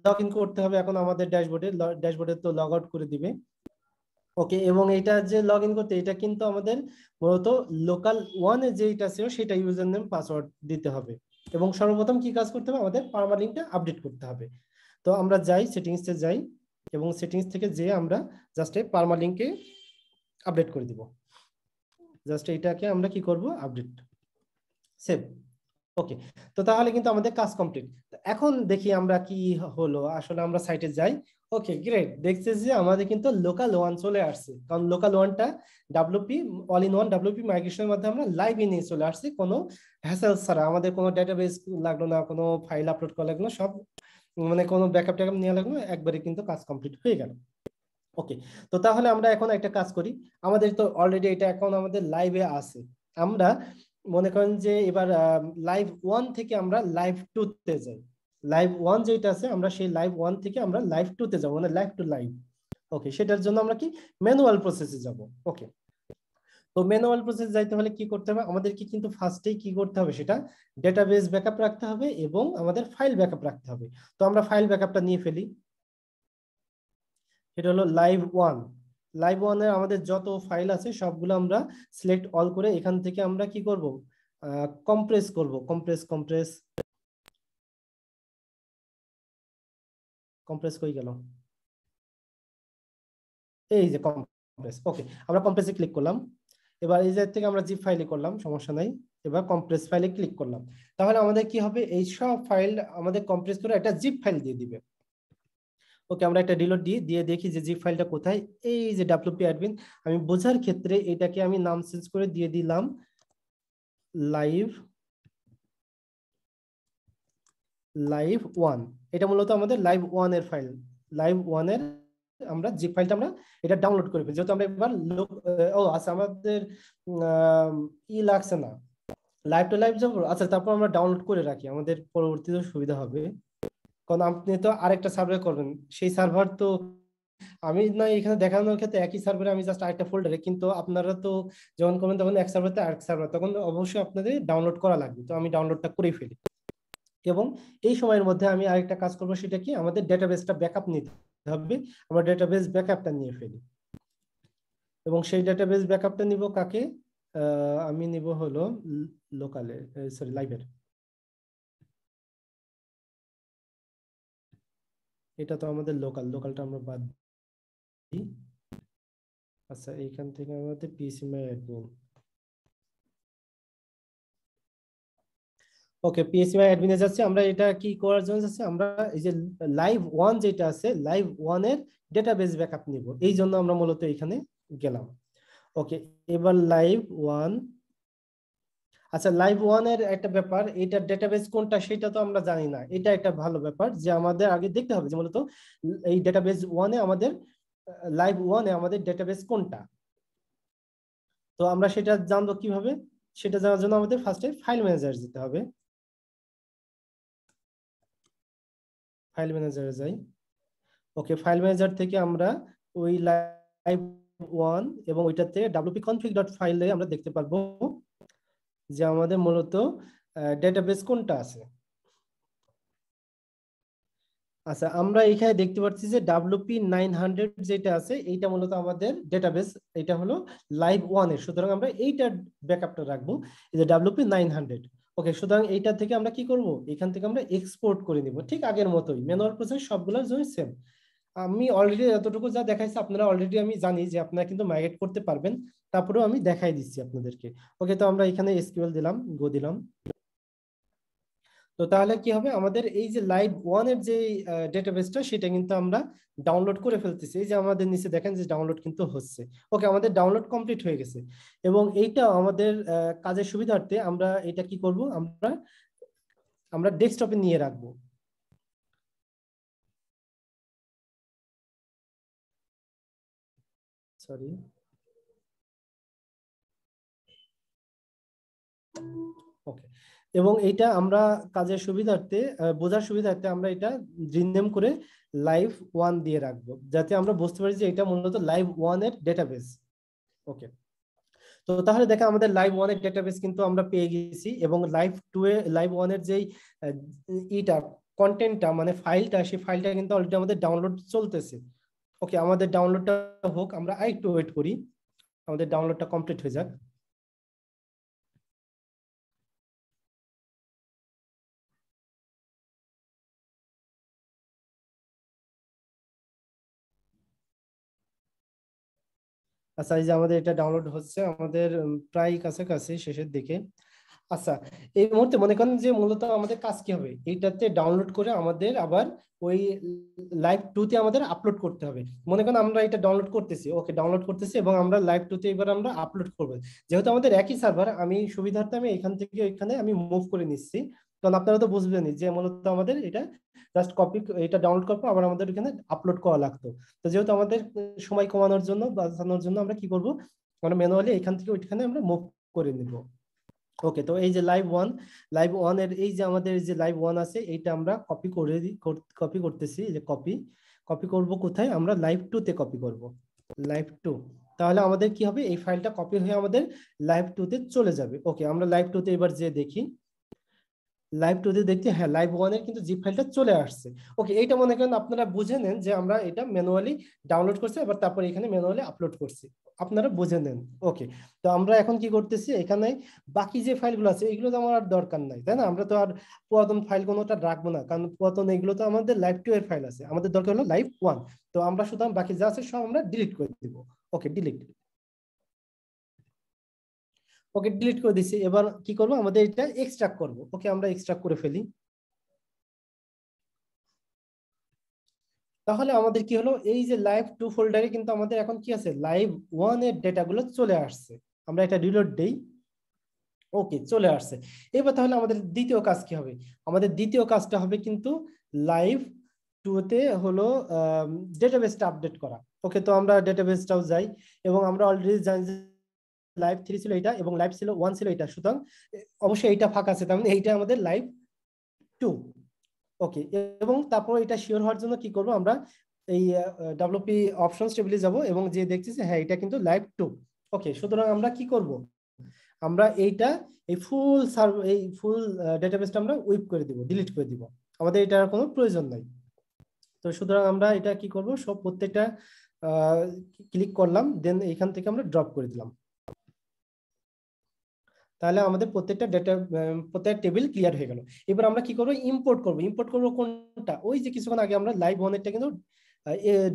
লগইন করতে হবে এখন আমাদের ড্যাশবোর্ডে ড্যাশবোর্ডে তো লগ আউট করে দিবে ওকে এবং এটা যে লগইন করতে এটা কিন্তু আমাদের মূলত লোকাল ওয়ান এ যেটা ছিল সেটা ইউজার নেম পাসওয়ার্ড দিতে হবে এবং সর্বপ্রথম কি কাজ করতে হবে আমাদের পারমালিংকটা আপডেট করতে হবে তো আমরা যাই সেটিংস এ যাই এবং সেটিংস থেকে যে আমরা জাস্ট এই পারমালিংকে আপডেট করে দিব জাস্ট এটাকে আমরা কি করব আপডেট সেভ ওকে তো তাহলে কিন্তু আমাদের কাজ কমপ্লিট এখন দেখি আমরা কি হলো আসলে আমরা সাইটে যাই ওকে গ্রেট দেখতেছি যে আমাদের কিন্তু লোকাল ওয়ান চলে আসছে কারণ লোকাল ওয়ানটা WP all in one WP মাইগ্রেশনের মধ্যে আমরা লাইভ ইন চলে আসছে কোনো হ্যাসেল ছাড়া আমাদের কোনো ডেটাবেস লাগলো না কোনো ফাইল আপলোড করা লাগলো সব মানে কোনো ব্যাকআপ ট্যাকআপ নেওয়া লাগলো একবারে কিন্তু কাজ কমপ্লিট হয়ে গেল ওকে তো তাহলে আমরা এখন একটা কাজ করি আমাদের তো অলরেডি এটা এখন আমাদের লাইভে আছে আমরা মনে করেন যে এবার লাইভ ওয়ান থেকে আমরা লাইভ টু তে যাই লাইভ ওয়ান যেটা আছে আমরা সেই লাইভ ওয়ান থেকে আমরা লাইভ টু তে যাব মানে লাইভ টু লাইভ ওকে সেটার জন্য আমরা কি ম্যানুয়াল প্রসেসে যাব ওকে তো ম্যানুয়াল প্রসেস যাইতে হলে কি করতে হবে আমাদেরকে কিন্তু ফার্স্টেই কি করতে হবে সেটা ডেটাবেস ব্যাকআপ রাখতে হবে এবং আমাদের ফাইল ব্যাকআপ রাখতে হবে তো আমরা ফাইল ব্যাকআপটা নিয়ে ফেলি এটা হলো লাইভ ওয়ান লাইভ ওয়ানের আমাদের যত ফাইল আছে সবগুলো আমরা সিলেক্ট অল করে এখান থেকে আমরা কি করব কম্প্রেস করব কম্প্রেস কম্প্রেস কম্প্রেস কই গেল এই যে কম্প্রেস ওকে আমরা কম্প্রেসে ক্লিক করলাম এবার এই জায়গা থেকে আমরা জিপ ফাইলে করলাম সমস্যা নাই এবার কম্প্রেস ফাইলে ক্লিক করলাম তাহলে আমাদের কি হবে এই সব ফাইল আমাদের কম্প্রেস করে একটা জিপ ফাইল দিয়ে দিবে ওকে আমরা একটা রিলোড দিয়ে দিয়ে দেখি যে জিপ ফাইলটা কোথায় এই যে wp-admin আমি বোঝার ক্ষেত্রে এটাকে আমি নাম চেঞ্জ করে দিয়ে দিলাম লাইভ লাইভ ওয়ান এটা মূলত আমাদের লাইভ ওয়ান এর ফাইল লাইভ ওয়ান এর আমরা জিপ ফাইলটা আমরা এটা ডাউনলোড করে ফেলি যেহেতু আমরা এবার ও আচ্ছা আমাদের ই লাগছে না লাইভ টু লাইভ যাব আচ্ছা তারপর আমরা ডাউনলোড করে রাখি আমাদের পরবর্তীতে সুবিধা হবে কারণ আপনি তো আরেকটা সার্ভার করবেন সেই সার্ভার তো আমি না এখানে দেখানোর ক্ষেত্রে একই সার্ভারে আমি জাস্ট আরেকটা ফোল্ডারে কিন্তু আপনারা তো যখন করবেন তখন এক সার্ভারতে আরেক সার্ভার তখন অবশ্যই আপনাদের ডাউনলোড করা লাগবে তো আমি ডাউনলোডটা করে ফেলি এবং এই সময়ের মধ্যে আমি আরেকটা কাজ করব সেটা কি আমাদের ডেটাবেসটা ব্যাকআপ নিতে হবে আমরা ডেটাবেস ব্যাকআপটা নিয়ে ফেলি এবং সেই ডেটাবেস ব্যাকআপটা নিব কাকে আমি নিব হলো লোকালে সরি লাইভের এটা তো আমাদের লোকাল লোকালটা আমরা বাদ দিই আচ্ছা এইখান থেকে আমাদের পিসি মাই অ্যাডমিন ওকে পিএসপি অ্যাডমিনে যাচ্ছে আমরা এটা কি করার জন্য যাচ্ছে আমরা এই যে লাইভ ওয়ান যেটা আছে লাইভ ওয়ান এর ডেটাবেস ব্যাকআপ নিব এই জন্য আমরা মূলত এখানে গেলাম ওকে এবার লাইভ ওয়ান আচ্ছা লাইভ ওয়ান এর একটা ব্যাপার এটা ডেটাবেস কোনটা সেটা তো আমরা জানি না এটা একটা ভালো ব্যাপার যে আমাদের আগে দেখতে হবে যে মূলত এই ডেটাবেস ওয়ান এ আমাদের লাইভ ওয়ান এ আমাদের ডেটাবেস কোনটা তো আমরা সেটা জানবো কিভাবে সেটা জানার জন্য আমাদের ফার্স্টে ফাইল ম্যানেজার যেতে হবে ফাইল ম্যানেজারে যাই ওকে ফাইল ম্যানেজার থেকে আমরা ওই লাইভ ওয়ান এবং ওইটাতে wp-config.php এ আমরা দেখতে পারবো যে আমাদের মূলত ডেটাবেস কোনটা আছে আচ্ছা আমরা এখানে দেখতে পাচ্ছি যে wp nine hundred যেটা আছে এইটা মূলত আমাদের ডেটাবেস এটা হলো লাইভ ওয়ান এর সুতরাং আমরা এইটা ব্যাকআপটা রাখবো এই যে wp nine hundred ওকে সুতরাং এইটা থেকে আমরা কি করব এখান থেকে আমরা এক্সপোর্ট করে নিব ঠিক আগের মতই ম্যানুয়াল প্রসেস সবগুলোর জন্য সেম আমি অলরেডি এতটুকু যা দেখাইছি আপনারা অলরেডি আমি জানি যে আপনারা কিন্তু মাইগ্রেট করতে পারবেন তারপরেও আমি দেখাই দিচ্ছি আপনাদেরকে ওকে তো আমরা এখানে এসকিউএল দিলাম গো দিলাম তো তাহলে কি হবে আমাদের এই যে লাইভ ওয়ান এর যে ডেটাবেসটা সেটা কিন্তু আমরা ডাউনলোড করে ফেলতেছি এই যে আমাদের নিচে দেখেন যে ডাউনলোড কিন্তু হচ্ছে ওকে আমাদের ডাউনলোড কমপ্লিট হয়ে গেছে এবং এইটা আমাদের কাজের সুবিধার্থে আমরা এটা কি করব আমরা আমরা ডেস্কটপে নিয়ে রাখবো সরি ওকে এবং এটা আমরা কাজের সুবিধার্থে বোঝার সুবিধার্থে আমরা এটা রিনেম করে লাইভ ওয়ান দিয়ে রাখব যাতে আমরা বুঝতে পারি যে এটা মূলত লাইভ ওয়ান এর ডেটাবেস। ওকে তো তাহলে দেখেন আমাদের লাইভ ওয়ান এর ডেটাবেস কিন্তু আমরা পেয়ে গেছি এবং লাইভ টু এ লাইভ ওয়ান এর যেই এটা কন্টেন্টটা মানে ফাইলটা সেই ফাইলটা কিন্তু অলরেডি আমাদের ডাউনলোড চলতেছে। ওকে আমাদের ডাউনলোডটা হোক, আমরা আরেকটু ওয়েট করি, আমাদের ডাউনলোডটা কমপ্লিট হয়ে যাক। আচ্ছা এই যে আমাদের এটা ডাউনলোড হচ্ছে আমাদের প্রায় কাছাকাছি শেষের দিকে। আচ্ছা এই মুহূর্তে মনে করেন যে মূলত আমাদের কাজ কি হবে, এইটাতে ডাউনলোড করে আমাদের আবার ওই লাইভ টু তে আমাদের আপলোড করতে হবে। মনে করেন আমরা এটা ডাউনলোড করতেছি, ওকে ডাউনলোড করতেছি এবং আমরা লাইভ টু তে এবার আমরা আপলোড করবো। যেহেতু আমাদের একই সার্ভার, আমি সুবিধার্থে আমি এখান থেকে ওইখানে আমি মুভ করে নিচ্ছি, কারণ আপনারা তো বুঝবেন যে মূলত আমাদের এটা জাস্ট কপি এটা ডাউনলোড করবো আবার আমাদের এখানে আপলোড করা লাগতো। তো যেহেতু আমাদের সময় কমানোর জন্য বাঁচানোর জন্য আমরা কি করবো, আমরা ম্যানুয়ালি এখান থেকে ওইখানে আমরা মুভ করে নিব। ওকে তো এই যে লাইভ ওয়ান লাইভ ওয়ান এর এই যে আমাদের যে লাইভ ওয়ান আছে এইটা আমরা কপি করে কপি করতেছি, যে কপি কপি করবো কোথায়, আমরা লাইভ টু তে কপি করবো লাইভ টু। তাহলে আমাদের কি হবে, এই ফাইলটা কপি হয়ে আমাদের লাইভ টু তে চলে যাবে। ওকে আমরা লাইভ টু তে এবার যে দেখি লাইভ টু তে দেখতে হ্যাঁ লাইভ ওয়ান এর কিন্তু জিপ ফাইলটা চলে আসছে। ওকে এইটা মনে করেন আপনারা বুঝে নেন যে আমরা এটা ম্যানুয়ালি ডাউনলোড করছি আবার তারপরে এখানে ম্যানুয়ালি আপলোড করছি, আপনারা বুঝে নেন। ওকে তো আমরা এখন কি করতেছি, এখানে বাকি যে ফাইলগুলো আছে এগুলো তো আমার আর দরকার নাই, তাই না? আমরা তো আর পুরাতন ফাইল কোনোটা রাখবো না, কারণ পুরাতন এগুলো তো আমাদের লাইভ টু এর ফাইল আছে, আমাদের দরকার হলো লাইভ ওয়ান। তো আমরা শুধু বাকি যা আছে সব আমরা ডিলিট করে দিব। ওকে ডিলিট ওকে ডিলিট করে দিচ্ছি। এবার কি করবো, আমাদের এটা এক্সট্রাক্ট করবো। ওকে আমরা এক্সট্রাক্ট করে ফেলি, তাহলে আমাদের কি হলো, এই যে লাইভ টু ফোল্ডারে কিন্তু আমাদের এখন কি আছে, লাইভ ওয়ান এর ডেটাগুলো চলে আসছে। আমরা এটা রিলোড দেই, ওকে চলে আসছে। এবার তাহলে আমাদের দ্বিতীয় কাজ কি হবে, আমাদের দ্বিতীয় কাজটা হবে কিন্তু লাইভ টু তে হলো ডেটাবেসটা আপডেট করা। ওকে তো আমরা ডেটাবেসটাও যাই এবং আমরা অলরেডি জানি লাইভ থ্রি ছিল এটা এবং লাইভ ছিল ওয়ান ছিল এটা, সুতরাং অবশ্যই এইটা ফাঁকা আছে, তার মানে এইটা আমাদের লাইভ টু। ওকে এবং তারপর এটা শিওর হওয়ার জন্য কি করব, আমরা এই ডব্লিউপি অপশনস টেবিলে যাব এবং যে দেখতেছি হ্যাঁ এটা কিন্তু লাইভ টু। ওকে সুতরাং আমরা কি করব, আমরা এইটা এই ফুল সার্ভ এই ফুল ডেটাবেসটা আমরা উইপ করে দিব, ডিলিট করে দিব, আমাদের এটার কোনো প্রয়োজন নাই। তো সুতরাং আমরা এটা কি করব, সব প্রত্যেকটা ক্লিক করলাম, দেন এইখান থেকে আমরা ড্রপ করে দিলাম। তাহলে আমাদের প্রত্যেকটা ডেটা প্রত্যেকটা টেবিল ক্লিয়ার হয়ে গেল। এবার আমরা কি করবো, ইম্পোর্ট করবো। ইম্পোর্ট করবো কোনটা, ওই যে কিছুক্ষণ আগে আমরা লাইভ ওয়ানেরটা কিন্তু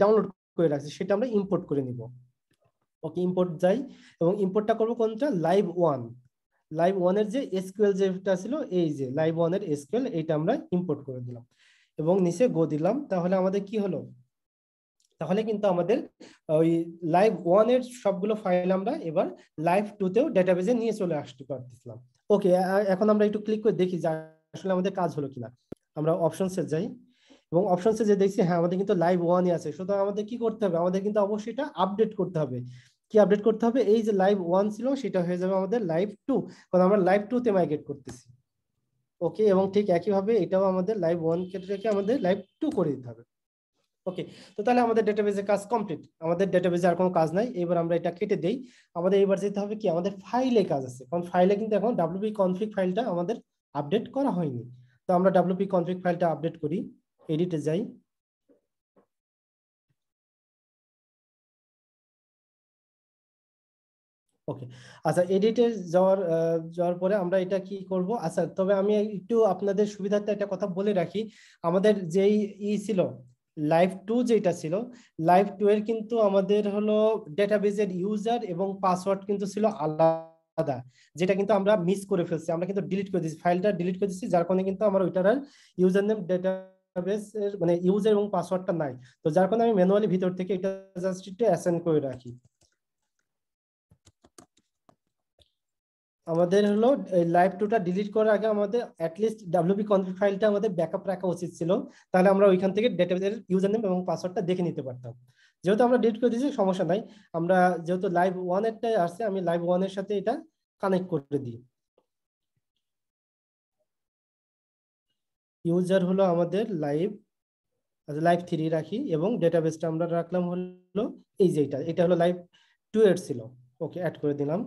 ডাউনলোড করে রাখছি, সেটা আমরা ইম্পোর্ট করে নিব। ওকে ইম্পোর্ট যাই এবং ইম্পোর্টটা করবো কোনটা, লাইভ ওয়ান লাইভ ওয়ানের যে এসকিউএল যেটা ছিল, এই যে লাইভ ওয়ানের এসকিউএল এইটা আমরা ইম্পোর্ট করে দিলাম এবং নিচে গো দিলাম। তাহলে আমাদের কি হলো, তাহলে কিন্তু আমাদের ওই লাইভ ওয়ান এর সবগুলো ফাইল আমরা এবার লাইভ টু তেও ডেটাবেজে নিয়ে চলে আসতে পারতেছিলাম। ওকে এখন আমরা একটু ক্লিক করে দেখি যে আসলে আমাদের কাজ হলো কিনা। আমরা অপশনসে যাই এবং অপশনসে যে দেখছি হ্যাঁ আমাদের কিন্তু লাইভ ওয়ানই আছে। সুতরাং আমাদের কি করতে হবে, আমাদের কিন্তু অবশ্যই এটা আপডেট করতে হবে। কি আপডেট করতে হবে, এই যে লাইভ ওয়ান ছিল সেটা হয়ে যাবে আমাদের লাইভ টু, কারণ আমরা লাইভ টু তে মাইগ্রেট করতেছি। ওকে এবং ঠিক একইভাবে এটাও আমাদের লাইভ ওয়ান কে রেখে আমাদের লাইভ টু করে দিতে হবে। ওকে তো তাহলে আমাদের ডেটাবেজের কাজ কমপ্লিট, আমাদের ডেটাবেজে আর কোনো কাজ নাই। এবার আমরা এটা কেটে দেই। আমাদের এবার যেতে হবে কি, আমাদের ফাইলে কাজ আছে, কারণ ফাইলে কিন্তু এখন wp-config ফাইলটা আমাদের আপডেট করা হয়নি। তো আমরা wp-config ফাইলটা আপডেট করি, এডিটে যাই, ওকে আচ্ছা এডিটে যাওয়ার যাওয়ার পরে আমরা এটা কি করব। আচ্ছা তবে আমি একটু আপনাদের সুবিধার্থে একটা কথা বলে রাখি, আমাদের যেই ই ছিল লাইভ টু যেটা ছিল, লাইভ টু এর কিন্তু আমাদের হলো ডেটাবেজের ইউজার এবং পাসওয়ার্ড কিন্তু ছিল আলাদা, যেটা কিন্তু আমরা মিস করে ফেলছি। আমরা কিন্তু ডিলিট করে দিয়েছি, ফাইলটা ডিলিট করে দিয়েছি, যার কারণে কিন্তু আমার ওইটার আর ইউজার নেম ডেটাবেজের মানে ইউজার এবং পাসওয়ার্ডটা নাই। তো যার কারণে আমি ম্যানুয়ালি ভিতর থেকে এটা জাস্ট একটু অ্যাসাইন করে রাখি। আমাদের হলো লাইভ টুটা ডিলিট করার আগে আমাদের অ্যাটলিস্ট wp-config ফাইলটা আমাদের ব্যাকআপ রাখা উচিত ছিল, তাহলে আমরা ওইখান থেকে ডেটাবেজের ইউজার নেম এবং পাসওয়ার্ডটা দেখে নিতে পারতাম। যেহেতু আমরা ডিলিট করে দিয়েছি সমস্যা নাই, আমরা যেহেতু লাইভ ওয়ান এরটাই আসছে, আমি লাইভ ওয়ান এর সাথে এটা কানেক্ট করে দিই। ইউজার হলো আমাদের লাইভ আচ্ছা লাইভ three রাখি এবং ডেটাবেসটা আমরা রাখলাম হলো এই যে এটা এটা হলো লাইভ two এর ছিল ওকে অ্যাড করে দিলাম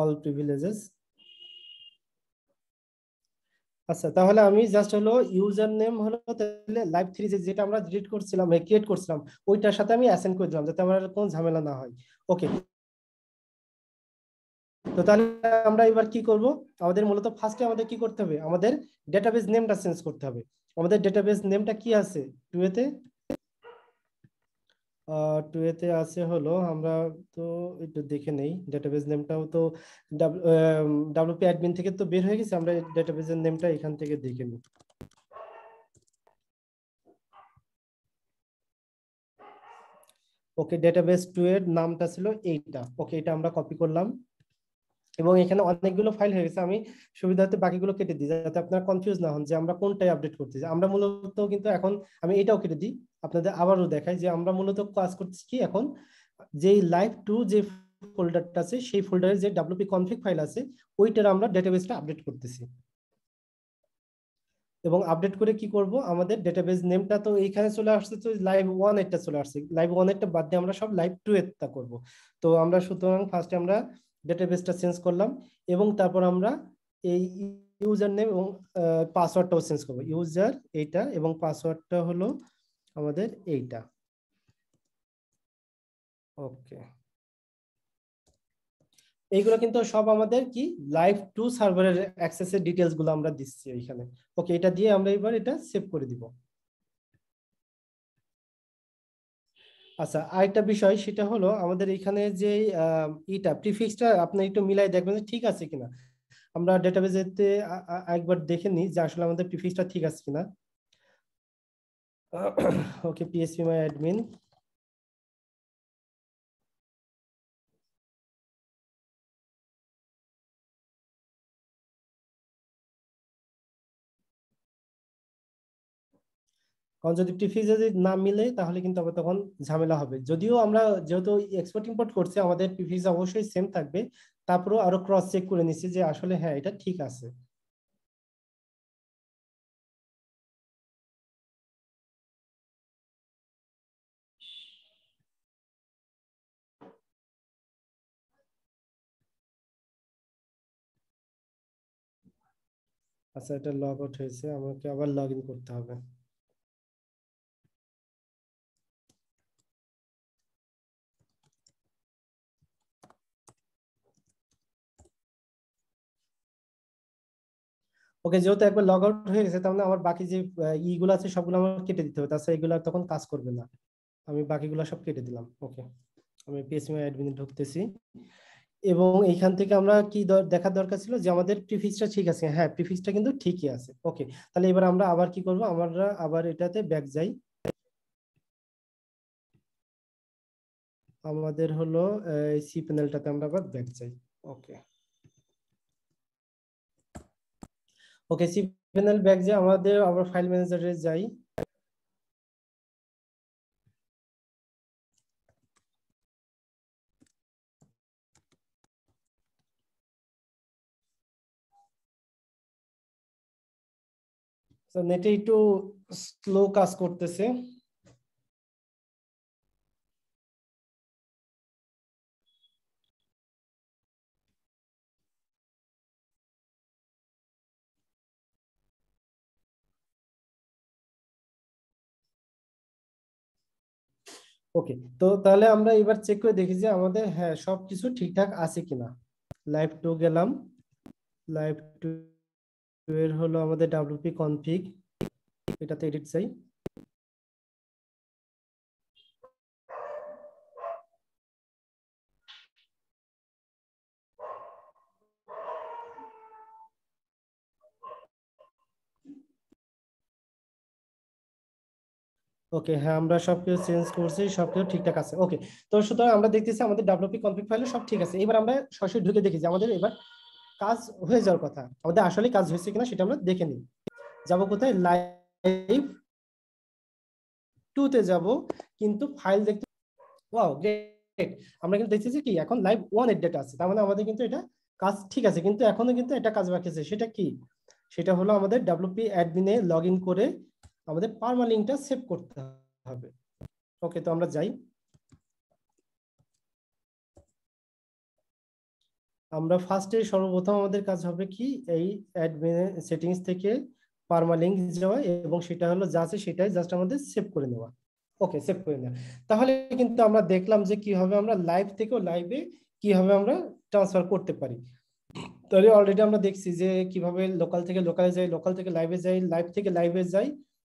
all privileges আচ্ছা তাহলে আমি জাস্ট হলো ইউজার নেম হলো তাহলে লাইভ three যে যেটা আমরা ডিলিট করছিলাম ক্রিয়েট করছিলাম ওইটার সাথে আমি অ্যাসাইন করে দিলাম যাতে আমার কোনো ঝামেলা না হয় ওকে তো তাহলে আমরা এবার কি করব আমাদের মূলত ফার্স্টে আমাদের কি করতে হবে আমাদের ডেটাবেস নেমটা চেঞ্জ করতে হবে আমাদের ডেটাবেস নেমটা কি আছে two তে two তে আছে হলো আমরা তো একটু দেখে নেই ডেটাবেস নেমটাও তো wp admin থেকে তো বের হয়ে গেছে আমরা ডেটাবেসের নেমটা এখান থেকে দেখে নিই ওকে ডেটাবেস two এর নামটা ছিল এইটা ওকে এটা আমরা কপি করলাম এবং এখানে অনেকগুলো ফাইল হয়ে গেছে আমি সুবিধাতে বাকিগুলো কেটে দিই যাতে আপনারা কনফিউজ না হন যে আমরা কোনটাই আপডেট করতেছি আমরা মূলত কিন্তু এখন আমি এটাও কেটে দিই আপনাদের আবারো দেখাই যে আমরা মূলত কাজ করতেছি কি এখন যে লাইভ two যে ফোল্ডারটা আছে সেই ফোল্ডারে যে wp-config ফাইল আছে ওইটার আমরা ডেটাবেসটা আপডেট করতেছি এবং আপডেট করে কি করব আমাদের ডেটাবেস নেমটা তো এইখানে চলে আসছে তো লাইভ one একটা চলে আসছে লাইভ one একটা বাদ দিয়ে আমরা সব লাইভ two এরটা করব তো আমরা সুতরাং ফার্স্টে আমরা ডেটাবেসটা চেঞ্জ করলাম এবং তারপর আমরা এই ইউজার নেম এবং পাসওয়ার্ডটাও চেঞ্জ করব ইউজার এইটা এবং পাসওয়ার্ডটা হলো আমাদের এইটা ওকে এইগুলো কিন্তু সব আমাদের কি লাইভ two সার্ভারের অ্যাক্সেসের ডিটেইলস গুলো আমরা দিচ্ছি এখানে ওকে এটা দিয়ে আমরা এবার এটা সেভ করে দিব আচ্ছা আরেকটা বিষয় সেটা হলো আমাদের এখানে যে এটা প্রিফিক্সটা আপনি একটু মিলাই দেখবেন ঠিক আছে কিনা আমরা ডেটাবেসেতে একবার দেখে নি যে আসলে আমাদের প্রিফিক্সটা ঠিক আছে কিনা ওকে phpMyAdmin কারণ যদি প্রিফিক্স যদি না মিলে তাহলে কিন্তু আবার তখন ঝামেলা হবে যদিও আমরা যেহেতু এক্সপোর্ট ইম্পোর্ট করছি আমাদের প্রিফিক্স অবশ্যই সেম থাকবে তারপরেও আরো ক্রস চেক করে নিছি যে আসলে হ্যাঁ এটা ঠিক আছে আচ্ছা এটা লগ আউট হয়েছে আমাকে আবার লগ ইন করতে হবে ওকে যেহেতু একবার লগ আউট হয়ে গেছে তাহলে আমার বাকি যে ইগুলো আছে সবগুলো আমার কেটে দিতে হবে তাছাড়া এগুলো তখন কাজ করবে না আমি বাকিগুলো সব কেটে দিলাম ওকে আমি phpMyAdmin ঢুকতেছি এবং এইখান থেকে আমরা কি দেখা দরকার ছিল যে আমাদের প্রিফিক্সটা ঠিক আছে হ্যাঁ প্রিফিক্সটা কিন্তু ঠিকই আছে ওকে তাহলে এবার আমরা আবার কি করব আমরা আবার এটাতে ব্যাক যাই আমাদের হলো এই সি প্যানেলটাতে আমরা আবার ব্যাক যাই okay okay C panel back যে আমাদের আবার ফাইল ম্যানেজারে যাই সো নেটে একটু স্লো কাজ করতেছে ওকে তো তাহলে আমরা এবার চেক করে দেখি যে আমাদের হ্যাঁ সবকিছু ঠিকঠাক আছে কিনা লাইভ two গেলাম লাইভ two এর হলো আমাদের wp-config এটাতে এডিট চাই ওকে হ্যাঁ আমরা সবকিছু চেঞ্জ করছি সবকিছু ঠিকঠাক আছে ওকে তো সুতরাং আমরা দেখতেছি আমাদের wp-config ফাইলে সব ঠিক আছে এবার আমরা সরাসরি ঢুকে দেখি যে আমাদের এবার কাজ হয়ে যাওয়ার কথা আমাদের আসলে কাজ হয়েছে কিনা সেটা আমরা দেখে নিই যাব কোথায় লাইভ two তে যাব কিন্তু ফাইল দেখতে ওয়াও গ্রেট আমরা কিন্তু দেখতেছি কি এখন লাইভ ওয়ান এর ডেটা আছে, তার মানে আমাদের কিন্তু এটা কাজ ঠিক আছে, কিন্তু এখনো কিন্তু একটা কাজ বাকি আছে। সেটা কি? সেটা হলো আমাদের ডব্লিউপি অ্যাডমিনে লগ ইন করে আমাদের পারমালিংকটা সেভ করতে হবে। ওকে, তো আমরা যাই, আমরা ফার্স্টে সর্বপ্রথম আমাদের কাজ হবে কি এই অ্যাডমিন সেটিংস থেকে পারমালিংক যাওয়া, এবং সেটা হলো যা আছে সেটাই জাস্ট আমাদের সেভ করে নেওয়া। ওকে, সেভ করে নেওয়া। তাহলে কিন্তু আমরা দেখলাম যে কিভাবে আমরা লাইভ থেকে লাইভে কিভাবে আমরা ট্রান্সফার করতে পারি। তাহলে অলরেডি আমরা দেখছি যে কিভাবে লোকাল থেকে লোকালে যাই, লোকাল থেকে লাইভে যাই, লাইভ থেকে লাইভে যাই।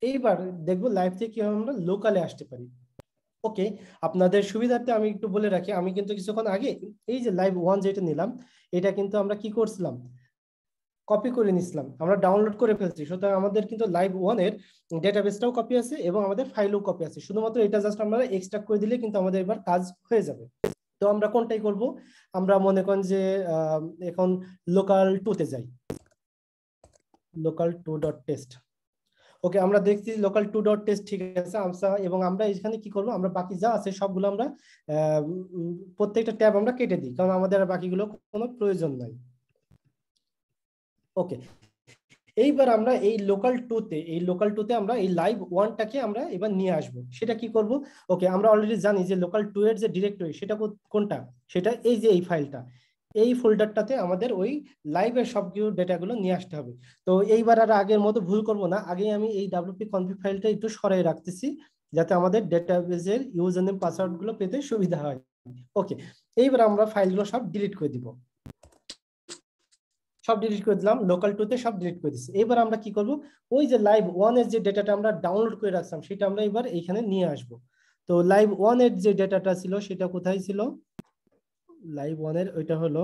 এইবার দেখবো লাইভ থেকে কিভাবে আমরা লোকালে আসতে পারি। ওকে, আপনাদের সুবিধার্থে আমি একটু বলে রাখি, আমি কিন্তু কিছুক্ষণ আগে এই যে লাইভ ওয়ান যেটা নিলাম, এটা কিন্তু আমরা কি করছিলাম, কপি করে নিছিলাম, আমরা ডাউনলোড করে ফেলছি। সুতরাং আমাদের কিন্তু লাইভ ওয়ান এর ডেটাবেসটাও কপি আছে এবং আমাদের ফাইলও কপি আছে, শুধুমাত্র এটা জাস্ট আমরা এক্সট্রাক্ট করে দিলে কিন্তু আমাদের এবার কাজ হয়ে যাবে। তো আমরা কোনটাই করব, আমরা মনে করেন যে এখন লোকাল টু তে যাই, local two dot test. Okay, আমরা দেখছি লোকাল টু ডট টেস্ট ঠিক আছে আমসা, এবং আমরা এখানে কি করবো, আমরা বাকি যা আছে সবগুলো আমরা প্রত্যেকটা ট্যাব আমরা কেটে দিই, কারণ আমাদের বাকিগুলো কোনো প্রয়োজন নাই। ওকে, এইবার আমরা এই লোকাল টু তে এই লোকাল টু তে আমরা এই লাইভ ওয়ানটাকে আমরা এবার নিয়ে আসবো। সেটা কি করব? ওকে, আমরা অলরেডি জানি যে লোকাল টু এর যে ডিরেক্টরি সেটা কোনটা, সেটা এই যে এই ফাইলটা, এই ফোল্ডারটাতে আমাদের ওই লাইভের সবগুলো ডেটাগুলো নিয়ে আসতে হবে। তো এইবার আর আগের মতো ভুল করব না, আগেই আমি এই ডাব্লিউপি কনফিগ ফাইলটা একটু সরাই রাখতেছি যাতে আমাদের ডেটাবেজের ইউজার নেম পাসওয়ার্ড গুলো পেতে সুবিধা হয়। ওকে, এইবার আমরা ফাইলগুলো সব ডিলিট করে দিব, সব ডিলিট করে দিলাম, লোকাল টু তে সব ডিলিট করে দিচ্ছি। এবার আমরা কি করব, ওই যে লাইভ ওয়ান এর যে ডেটাটা আমরা ডাউনলোড করে রাখলাম সেটা আমরা এবার এইখানে নিয়ে আসব। তো লাইভ ওয়ান এর যে ডেটাটা ছিল সেটা কোথায় ছিল, লাইভ ওয়ান এর ওইটা হলো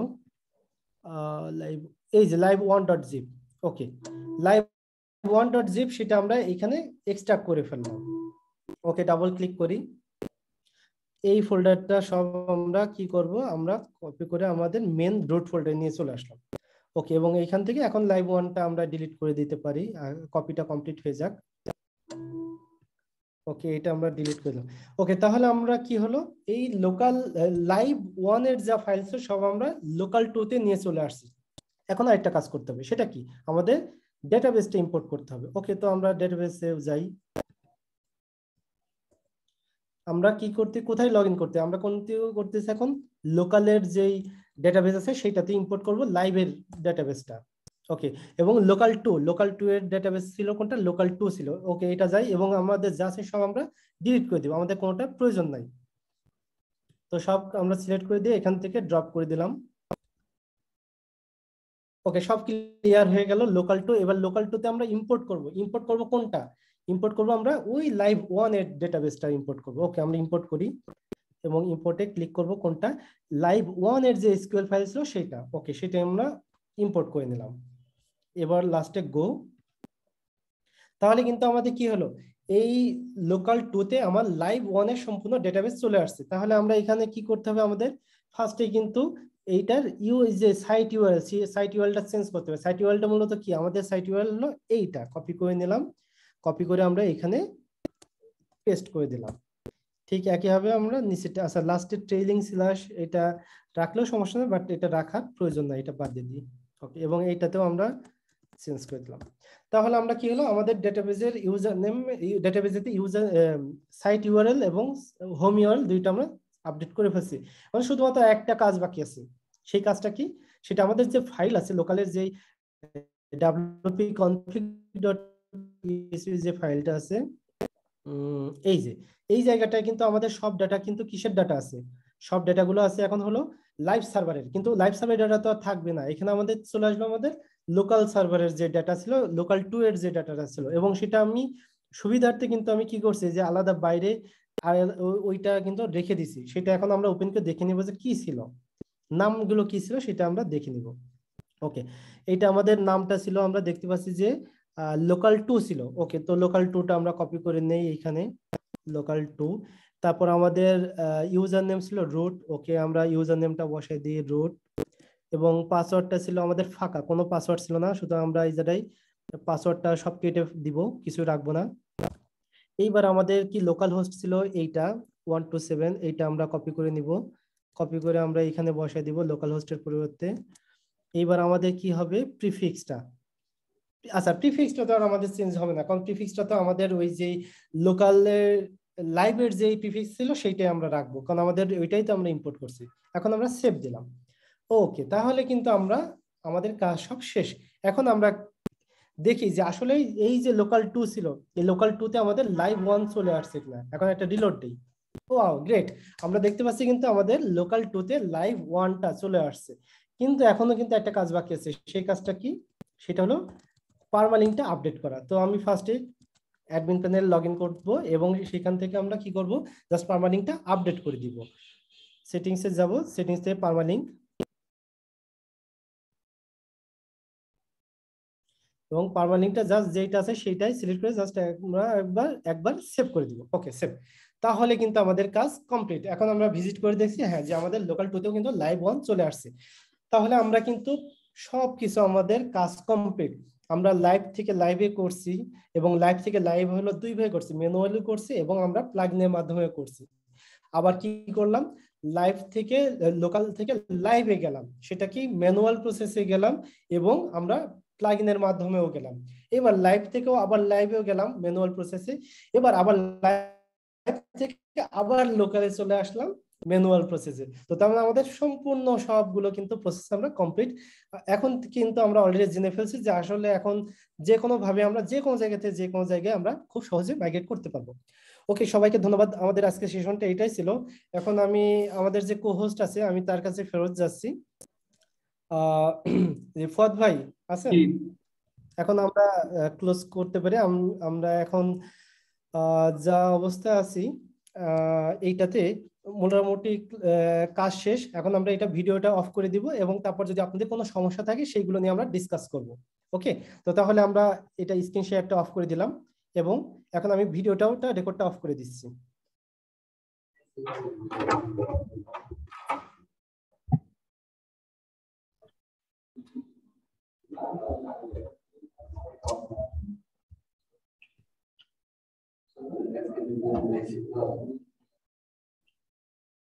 লাইভ এই যে live one dot zip. Okay, live one dot zip সেটা আমরা এখানে এক্সট্রাক্ট করে ফেললাম। ওকে, ডাবল ক্লিক করি, এই ফোল্ডারটা সব আমরা কি করব, আমরা কপি করে আমাদের মেন রুট ফোল্ডারে নিয়ে চলে আসলাম। ওকে, এবং এইখান থেকে এখন লাইভ ওয়ানটা আমরা ডিলিট করে দিতে পারি, আর কপিটা কমপ্লিট হয়ে যাক। ওকে, এটা আমরা ডিলিট করলাম। ওকে, তাহলে আমরা কি হলো, এই লোকাল লাইভ ওয়ান এর যা ফাইল ছিল সব আমরা লোকাল টু তে নিয়ে চলে আসছি। এখন আরেকটা কাজ করতে হবে, সেটা কি, আমাদের ডেটাবেসটা ইম্পোর্ট করতে হবে। ওকে, তো আমরা ডেটাবেসে যাই, আমরা কি করতে, কোথায় লগ ইন করতে, আমরা কোনটি করতেছি এখন, লোকালের যেই ডেটাবেস আছে সেটাতে ইম্পোর্ট করব লাইভের ডেটাবেসটা। ওকে, এবং লোকাল টু লোকাল টু এর ডেটাবেস ছিল কোনটা, লোকাল টু ছিল। ওকে, এটা যাই, এবং আমাদের যা আছে সব আমরা ডিলিট করে দিব, আমাদের কোনোটা প্রয়োজন নাই। তো সব আমরা সিলেক্ট করে দিয়ে এখান থেকে ড্রপ করে দিলাম। ওকে, সব ক্লিয়ার হয়ে গেল লোকাল টু। এবার লোকাল টু তে আমরা ইম্পোর্ট করব, ইম্পোর্ট করব কোনটা, ইম্পোর্ট করব আমরা ওই লাইভ ওয়ান এর ডেটাবেসটা ইম্পোর্ট করব। ওকে, আমরা ইম্পোর্ট করি এবং ইম্পোর্টে ক্লিক করব কোনটা, লাইভ ওয়ান এর যে এসকিউএল ফাইল ছিল সেটা। ওকে, সেটা আমরা ইম্পোর্ট করে নিলাম। এবার লাস্টে গো। তাহলে কিন্তু আমাদের কি হলো, এই লোকাল টু তে আমার লাইভ ওয়ান এর সম্পূর্ণ ডেটাবেস চলে আসছে। তাহলে আমরা এখানে কি করতে হবে, আমাদের ফার্স্টে কিন্তু এইটার ইউ যে সাইট ইউআরএল, সাইট ইউআরএলটা চেঞ্জ করতে হবে। সাইট ইউআরএলটা মূলত কি, আমাদের সাইট ইউআরএল হলো এইটা, কপি করে নিলাম, কপি করে আমরা এখানে পেস্ট করে দিলাম। ঠিক একইভাবে আমরা নিচেটা, আচ্ছা লাস্টে ট্রেইলিং স্ল্যাশ এটা রাখলেও সমস্যা নেই, বাট এটা রাখার প্রয়োজন নাই, এটা বাদ দিয়ে দিই। ওকে, এবং এইটাতেও আমরা চেঞ্জ করে দিলাম। তাহলে আমরা কি হলো, আমাদের ডেটাবেজের ইউজার নেম, ডেটাবেজেতে ইউজার সাইট ইউআরএল এবং হোম ইউআরএল দুইটা আমরা আপডেট করে ফেলছি। মানে শুধুমাত্র একটা কাজ বাকি আছে, সেই কাজটা কি, সেটা আমাদের যে ফাইল আছে লোকালের যে wp-config.php যে ফাইলটা আছে, এই যে এই জায়গাটায় কিন্তু আমাদের সব ডাটা, কিন্তু কিসের ডাটা আছে, সব ডাটাগুলো আছে এখন হলো লাইভ সার্ভারের, কিন্তু লাইভ সার্ভারের ডাটা তো আর থাকবে না। এখানে আমাদের চলে আসবে আমাদের লোকাল সার্ভারের যে ডাটা ছিল, লোকাল টু এর যে ডাটাটা ছিল, এবং সেটা আমি সুবিধার্থে কিন্তু আমি কি করছি যে আলাদা বাইরে আর ওইটা কিন্তু রেখে দিছি। সেটা এখন আমরা ওপেন করে দেখে নিব যে কি ছিল, নামগুলো কি ছিল সেটা আমরা দেখে নিব। ওকে, এটা আমাদের নামটা ছিল, আমরা দেখতে পাচ্ছি যে লোকাল টু ছিল। ওকে, তো লোকাল টুটা আমরা কপি করে নেই এখানে, লোকাল টু। তারপর আমাদের ইউজার নেম ছিল রুট। ওকে, আমরা ইউজার নেমটা বসাই দিই রুট, এবং পাসওয়ার্ডটা ছিল আমাদের ফাঁকা, কোনো পাসওয়ার্ড ছিল না, শুধু আমরা এই জায়গায় পাসওয়ার্ডটা সব কেটে দিব, কিছু রাখবো না। এইবার আমাদের কি লোকাল হোস্ট ছিল এইটা one two seven এটা আমরা কপি করে নিব কপি করে আমরা এখানে বসায় দিব লোকাল হোস্টের পরিবর্তে এবার আমাদের কি হবে প্রিফিক্সটা আচ্ছা প্রিফিক্সটা তো আমাদের চেঞ্জ হবে না কারণ প্রিফিক্সটা তো আমাদের ওই যে লোকাল লাইব্রেরির যে প্রিফিক্স ছিল সেটাই আমরা রাখবো কারণ আমাদের ওইটাই তো আমরা ইম্পোর্ট করছি এখন আমরা সেভ দিলাম ওকে তাহলে কিন্তু আমরা আমাদের কাজ সব শেষ এখন আমরা দেখি যে আসলে এই যে লোকাল two ছিল এই লোকাল two তে আমাদের লাইভ one চলে আসছে কিনা এখন একটা রিলোড দেই ওয়াও গ্রেট আমরা দেখতে পাচ্ছি কিন্তু আমাদের লোকাল two তে লাইভ one টা চলে আসছে কিন্তু এখনো কিন্তু একটা কাজ বাকি আছে সেই কাজটা কি সেটা হলো পারমালিংকটা আপডেট করা তো আমি ফার্স্টে অ্যাডমিন প্যানেল লগইন করব এবং সেখান থেকে আমরা কি করব জাস্ট পারমালিংকটা আপডেট করে দিব সেটিংসে যাব সেটিংস থেকে পারমালিংক এবং পারমালিংকটা জাস্ট যেটা আছে সেটাই সিলেক্ট করে জাস্ট আমরা একবার একবার সেভ করে দিব ওকে সেভ তাহলে কিন্তু আমাদের কাজ কমপ্লিট এখন আমরা ভিজিট করে দেখছি হ্যাঁ যে আমাদের লোকাল two তেও কিন্তু লাইভ one চলে আসছে তাহলে আমরা কিন্তু সবকিছু আমাদের কাজ কমপ্লিট আমরা লাইভ থেকে লাইভে করছি এবং লাইভ থেকে লাইভ হলো দুই ভাবে করছি ম্যানুয়ালি করছি এবং আমরা প্লাগইনের মাধ্যমে করছি আবার কি করলাম লাইভ থেকে লোকাল থেকে লাইভে গেলাম সেটা কি ম্যানুয়াল প্রসেসে গেলাম এবং আমরা প্লাগইনের মাধ্যমেও গেলাম এবার লাইভ থেকেও আবার লাইভেও গেলাম ম্যানুয়াল প্রসেসে এবার আবার লাইভ থেকে আবার লোকালে চলে আসলাম ম্যানুয়াল প্রসেসে তো তাহলে আমাদের সম্পূর্ণ সবগুলো কিন্তু প্রসেস আমরা কমপ্লিট এখন কিন্তু আমরা অলরেডি জেনে ফেলছি যে আসলে এখন যে কোনো ভাবে আমরা যে কোনো জায়গাতে যে কোনো জায়গায় আমরা খুব সহজে মাইগ্রেট করতে পারবো ওকে সবাইকে ধন্যবাদ আমাদের আজকে সেশনটা এটাই ছিল এখন আমি আমাদের যে কোহোস্ট আছে আমি তার কাছে ফেরত যাচ্ছি আহ রিফাত ভাই আছেন এখন আমরা ক্লোজ করতে পারি আমরা এখন যা অবস্থা আছি এইটাতে মোটামুটি কাজ শেষ এখন আমরা এটা ভিডিওটা অফ করে দিব এবং তারপর যদি আপনাদের কোনো সমস্যা থাকে সেইগুলো নিয়ে আমরা ডিসকাস করব ওকে তো তাহলে আমরা এটা স্ক্রিন শেয়ারটা অফ করে দিলাম এবং এখন আমি ভিডিওটাও রেকর্ডটা অফ করে দিচ্ছি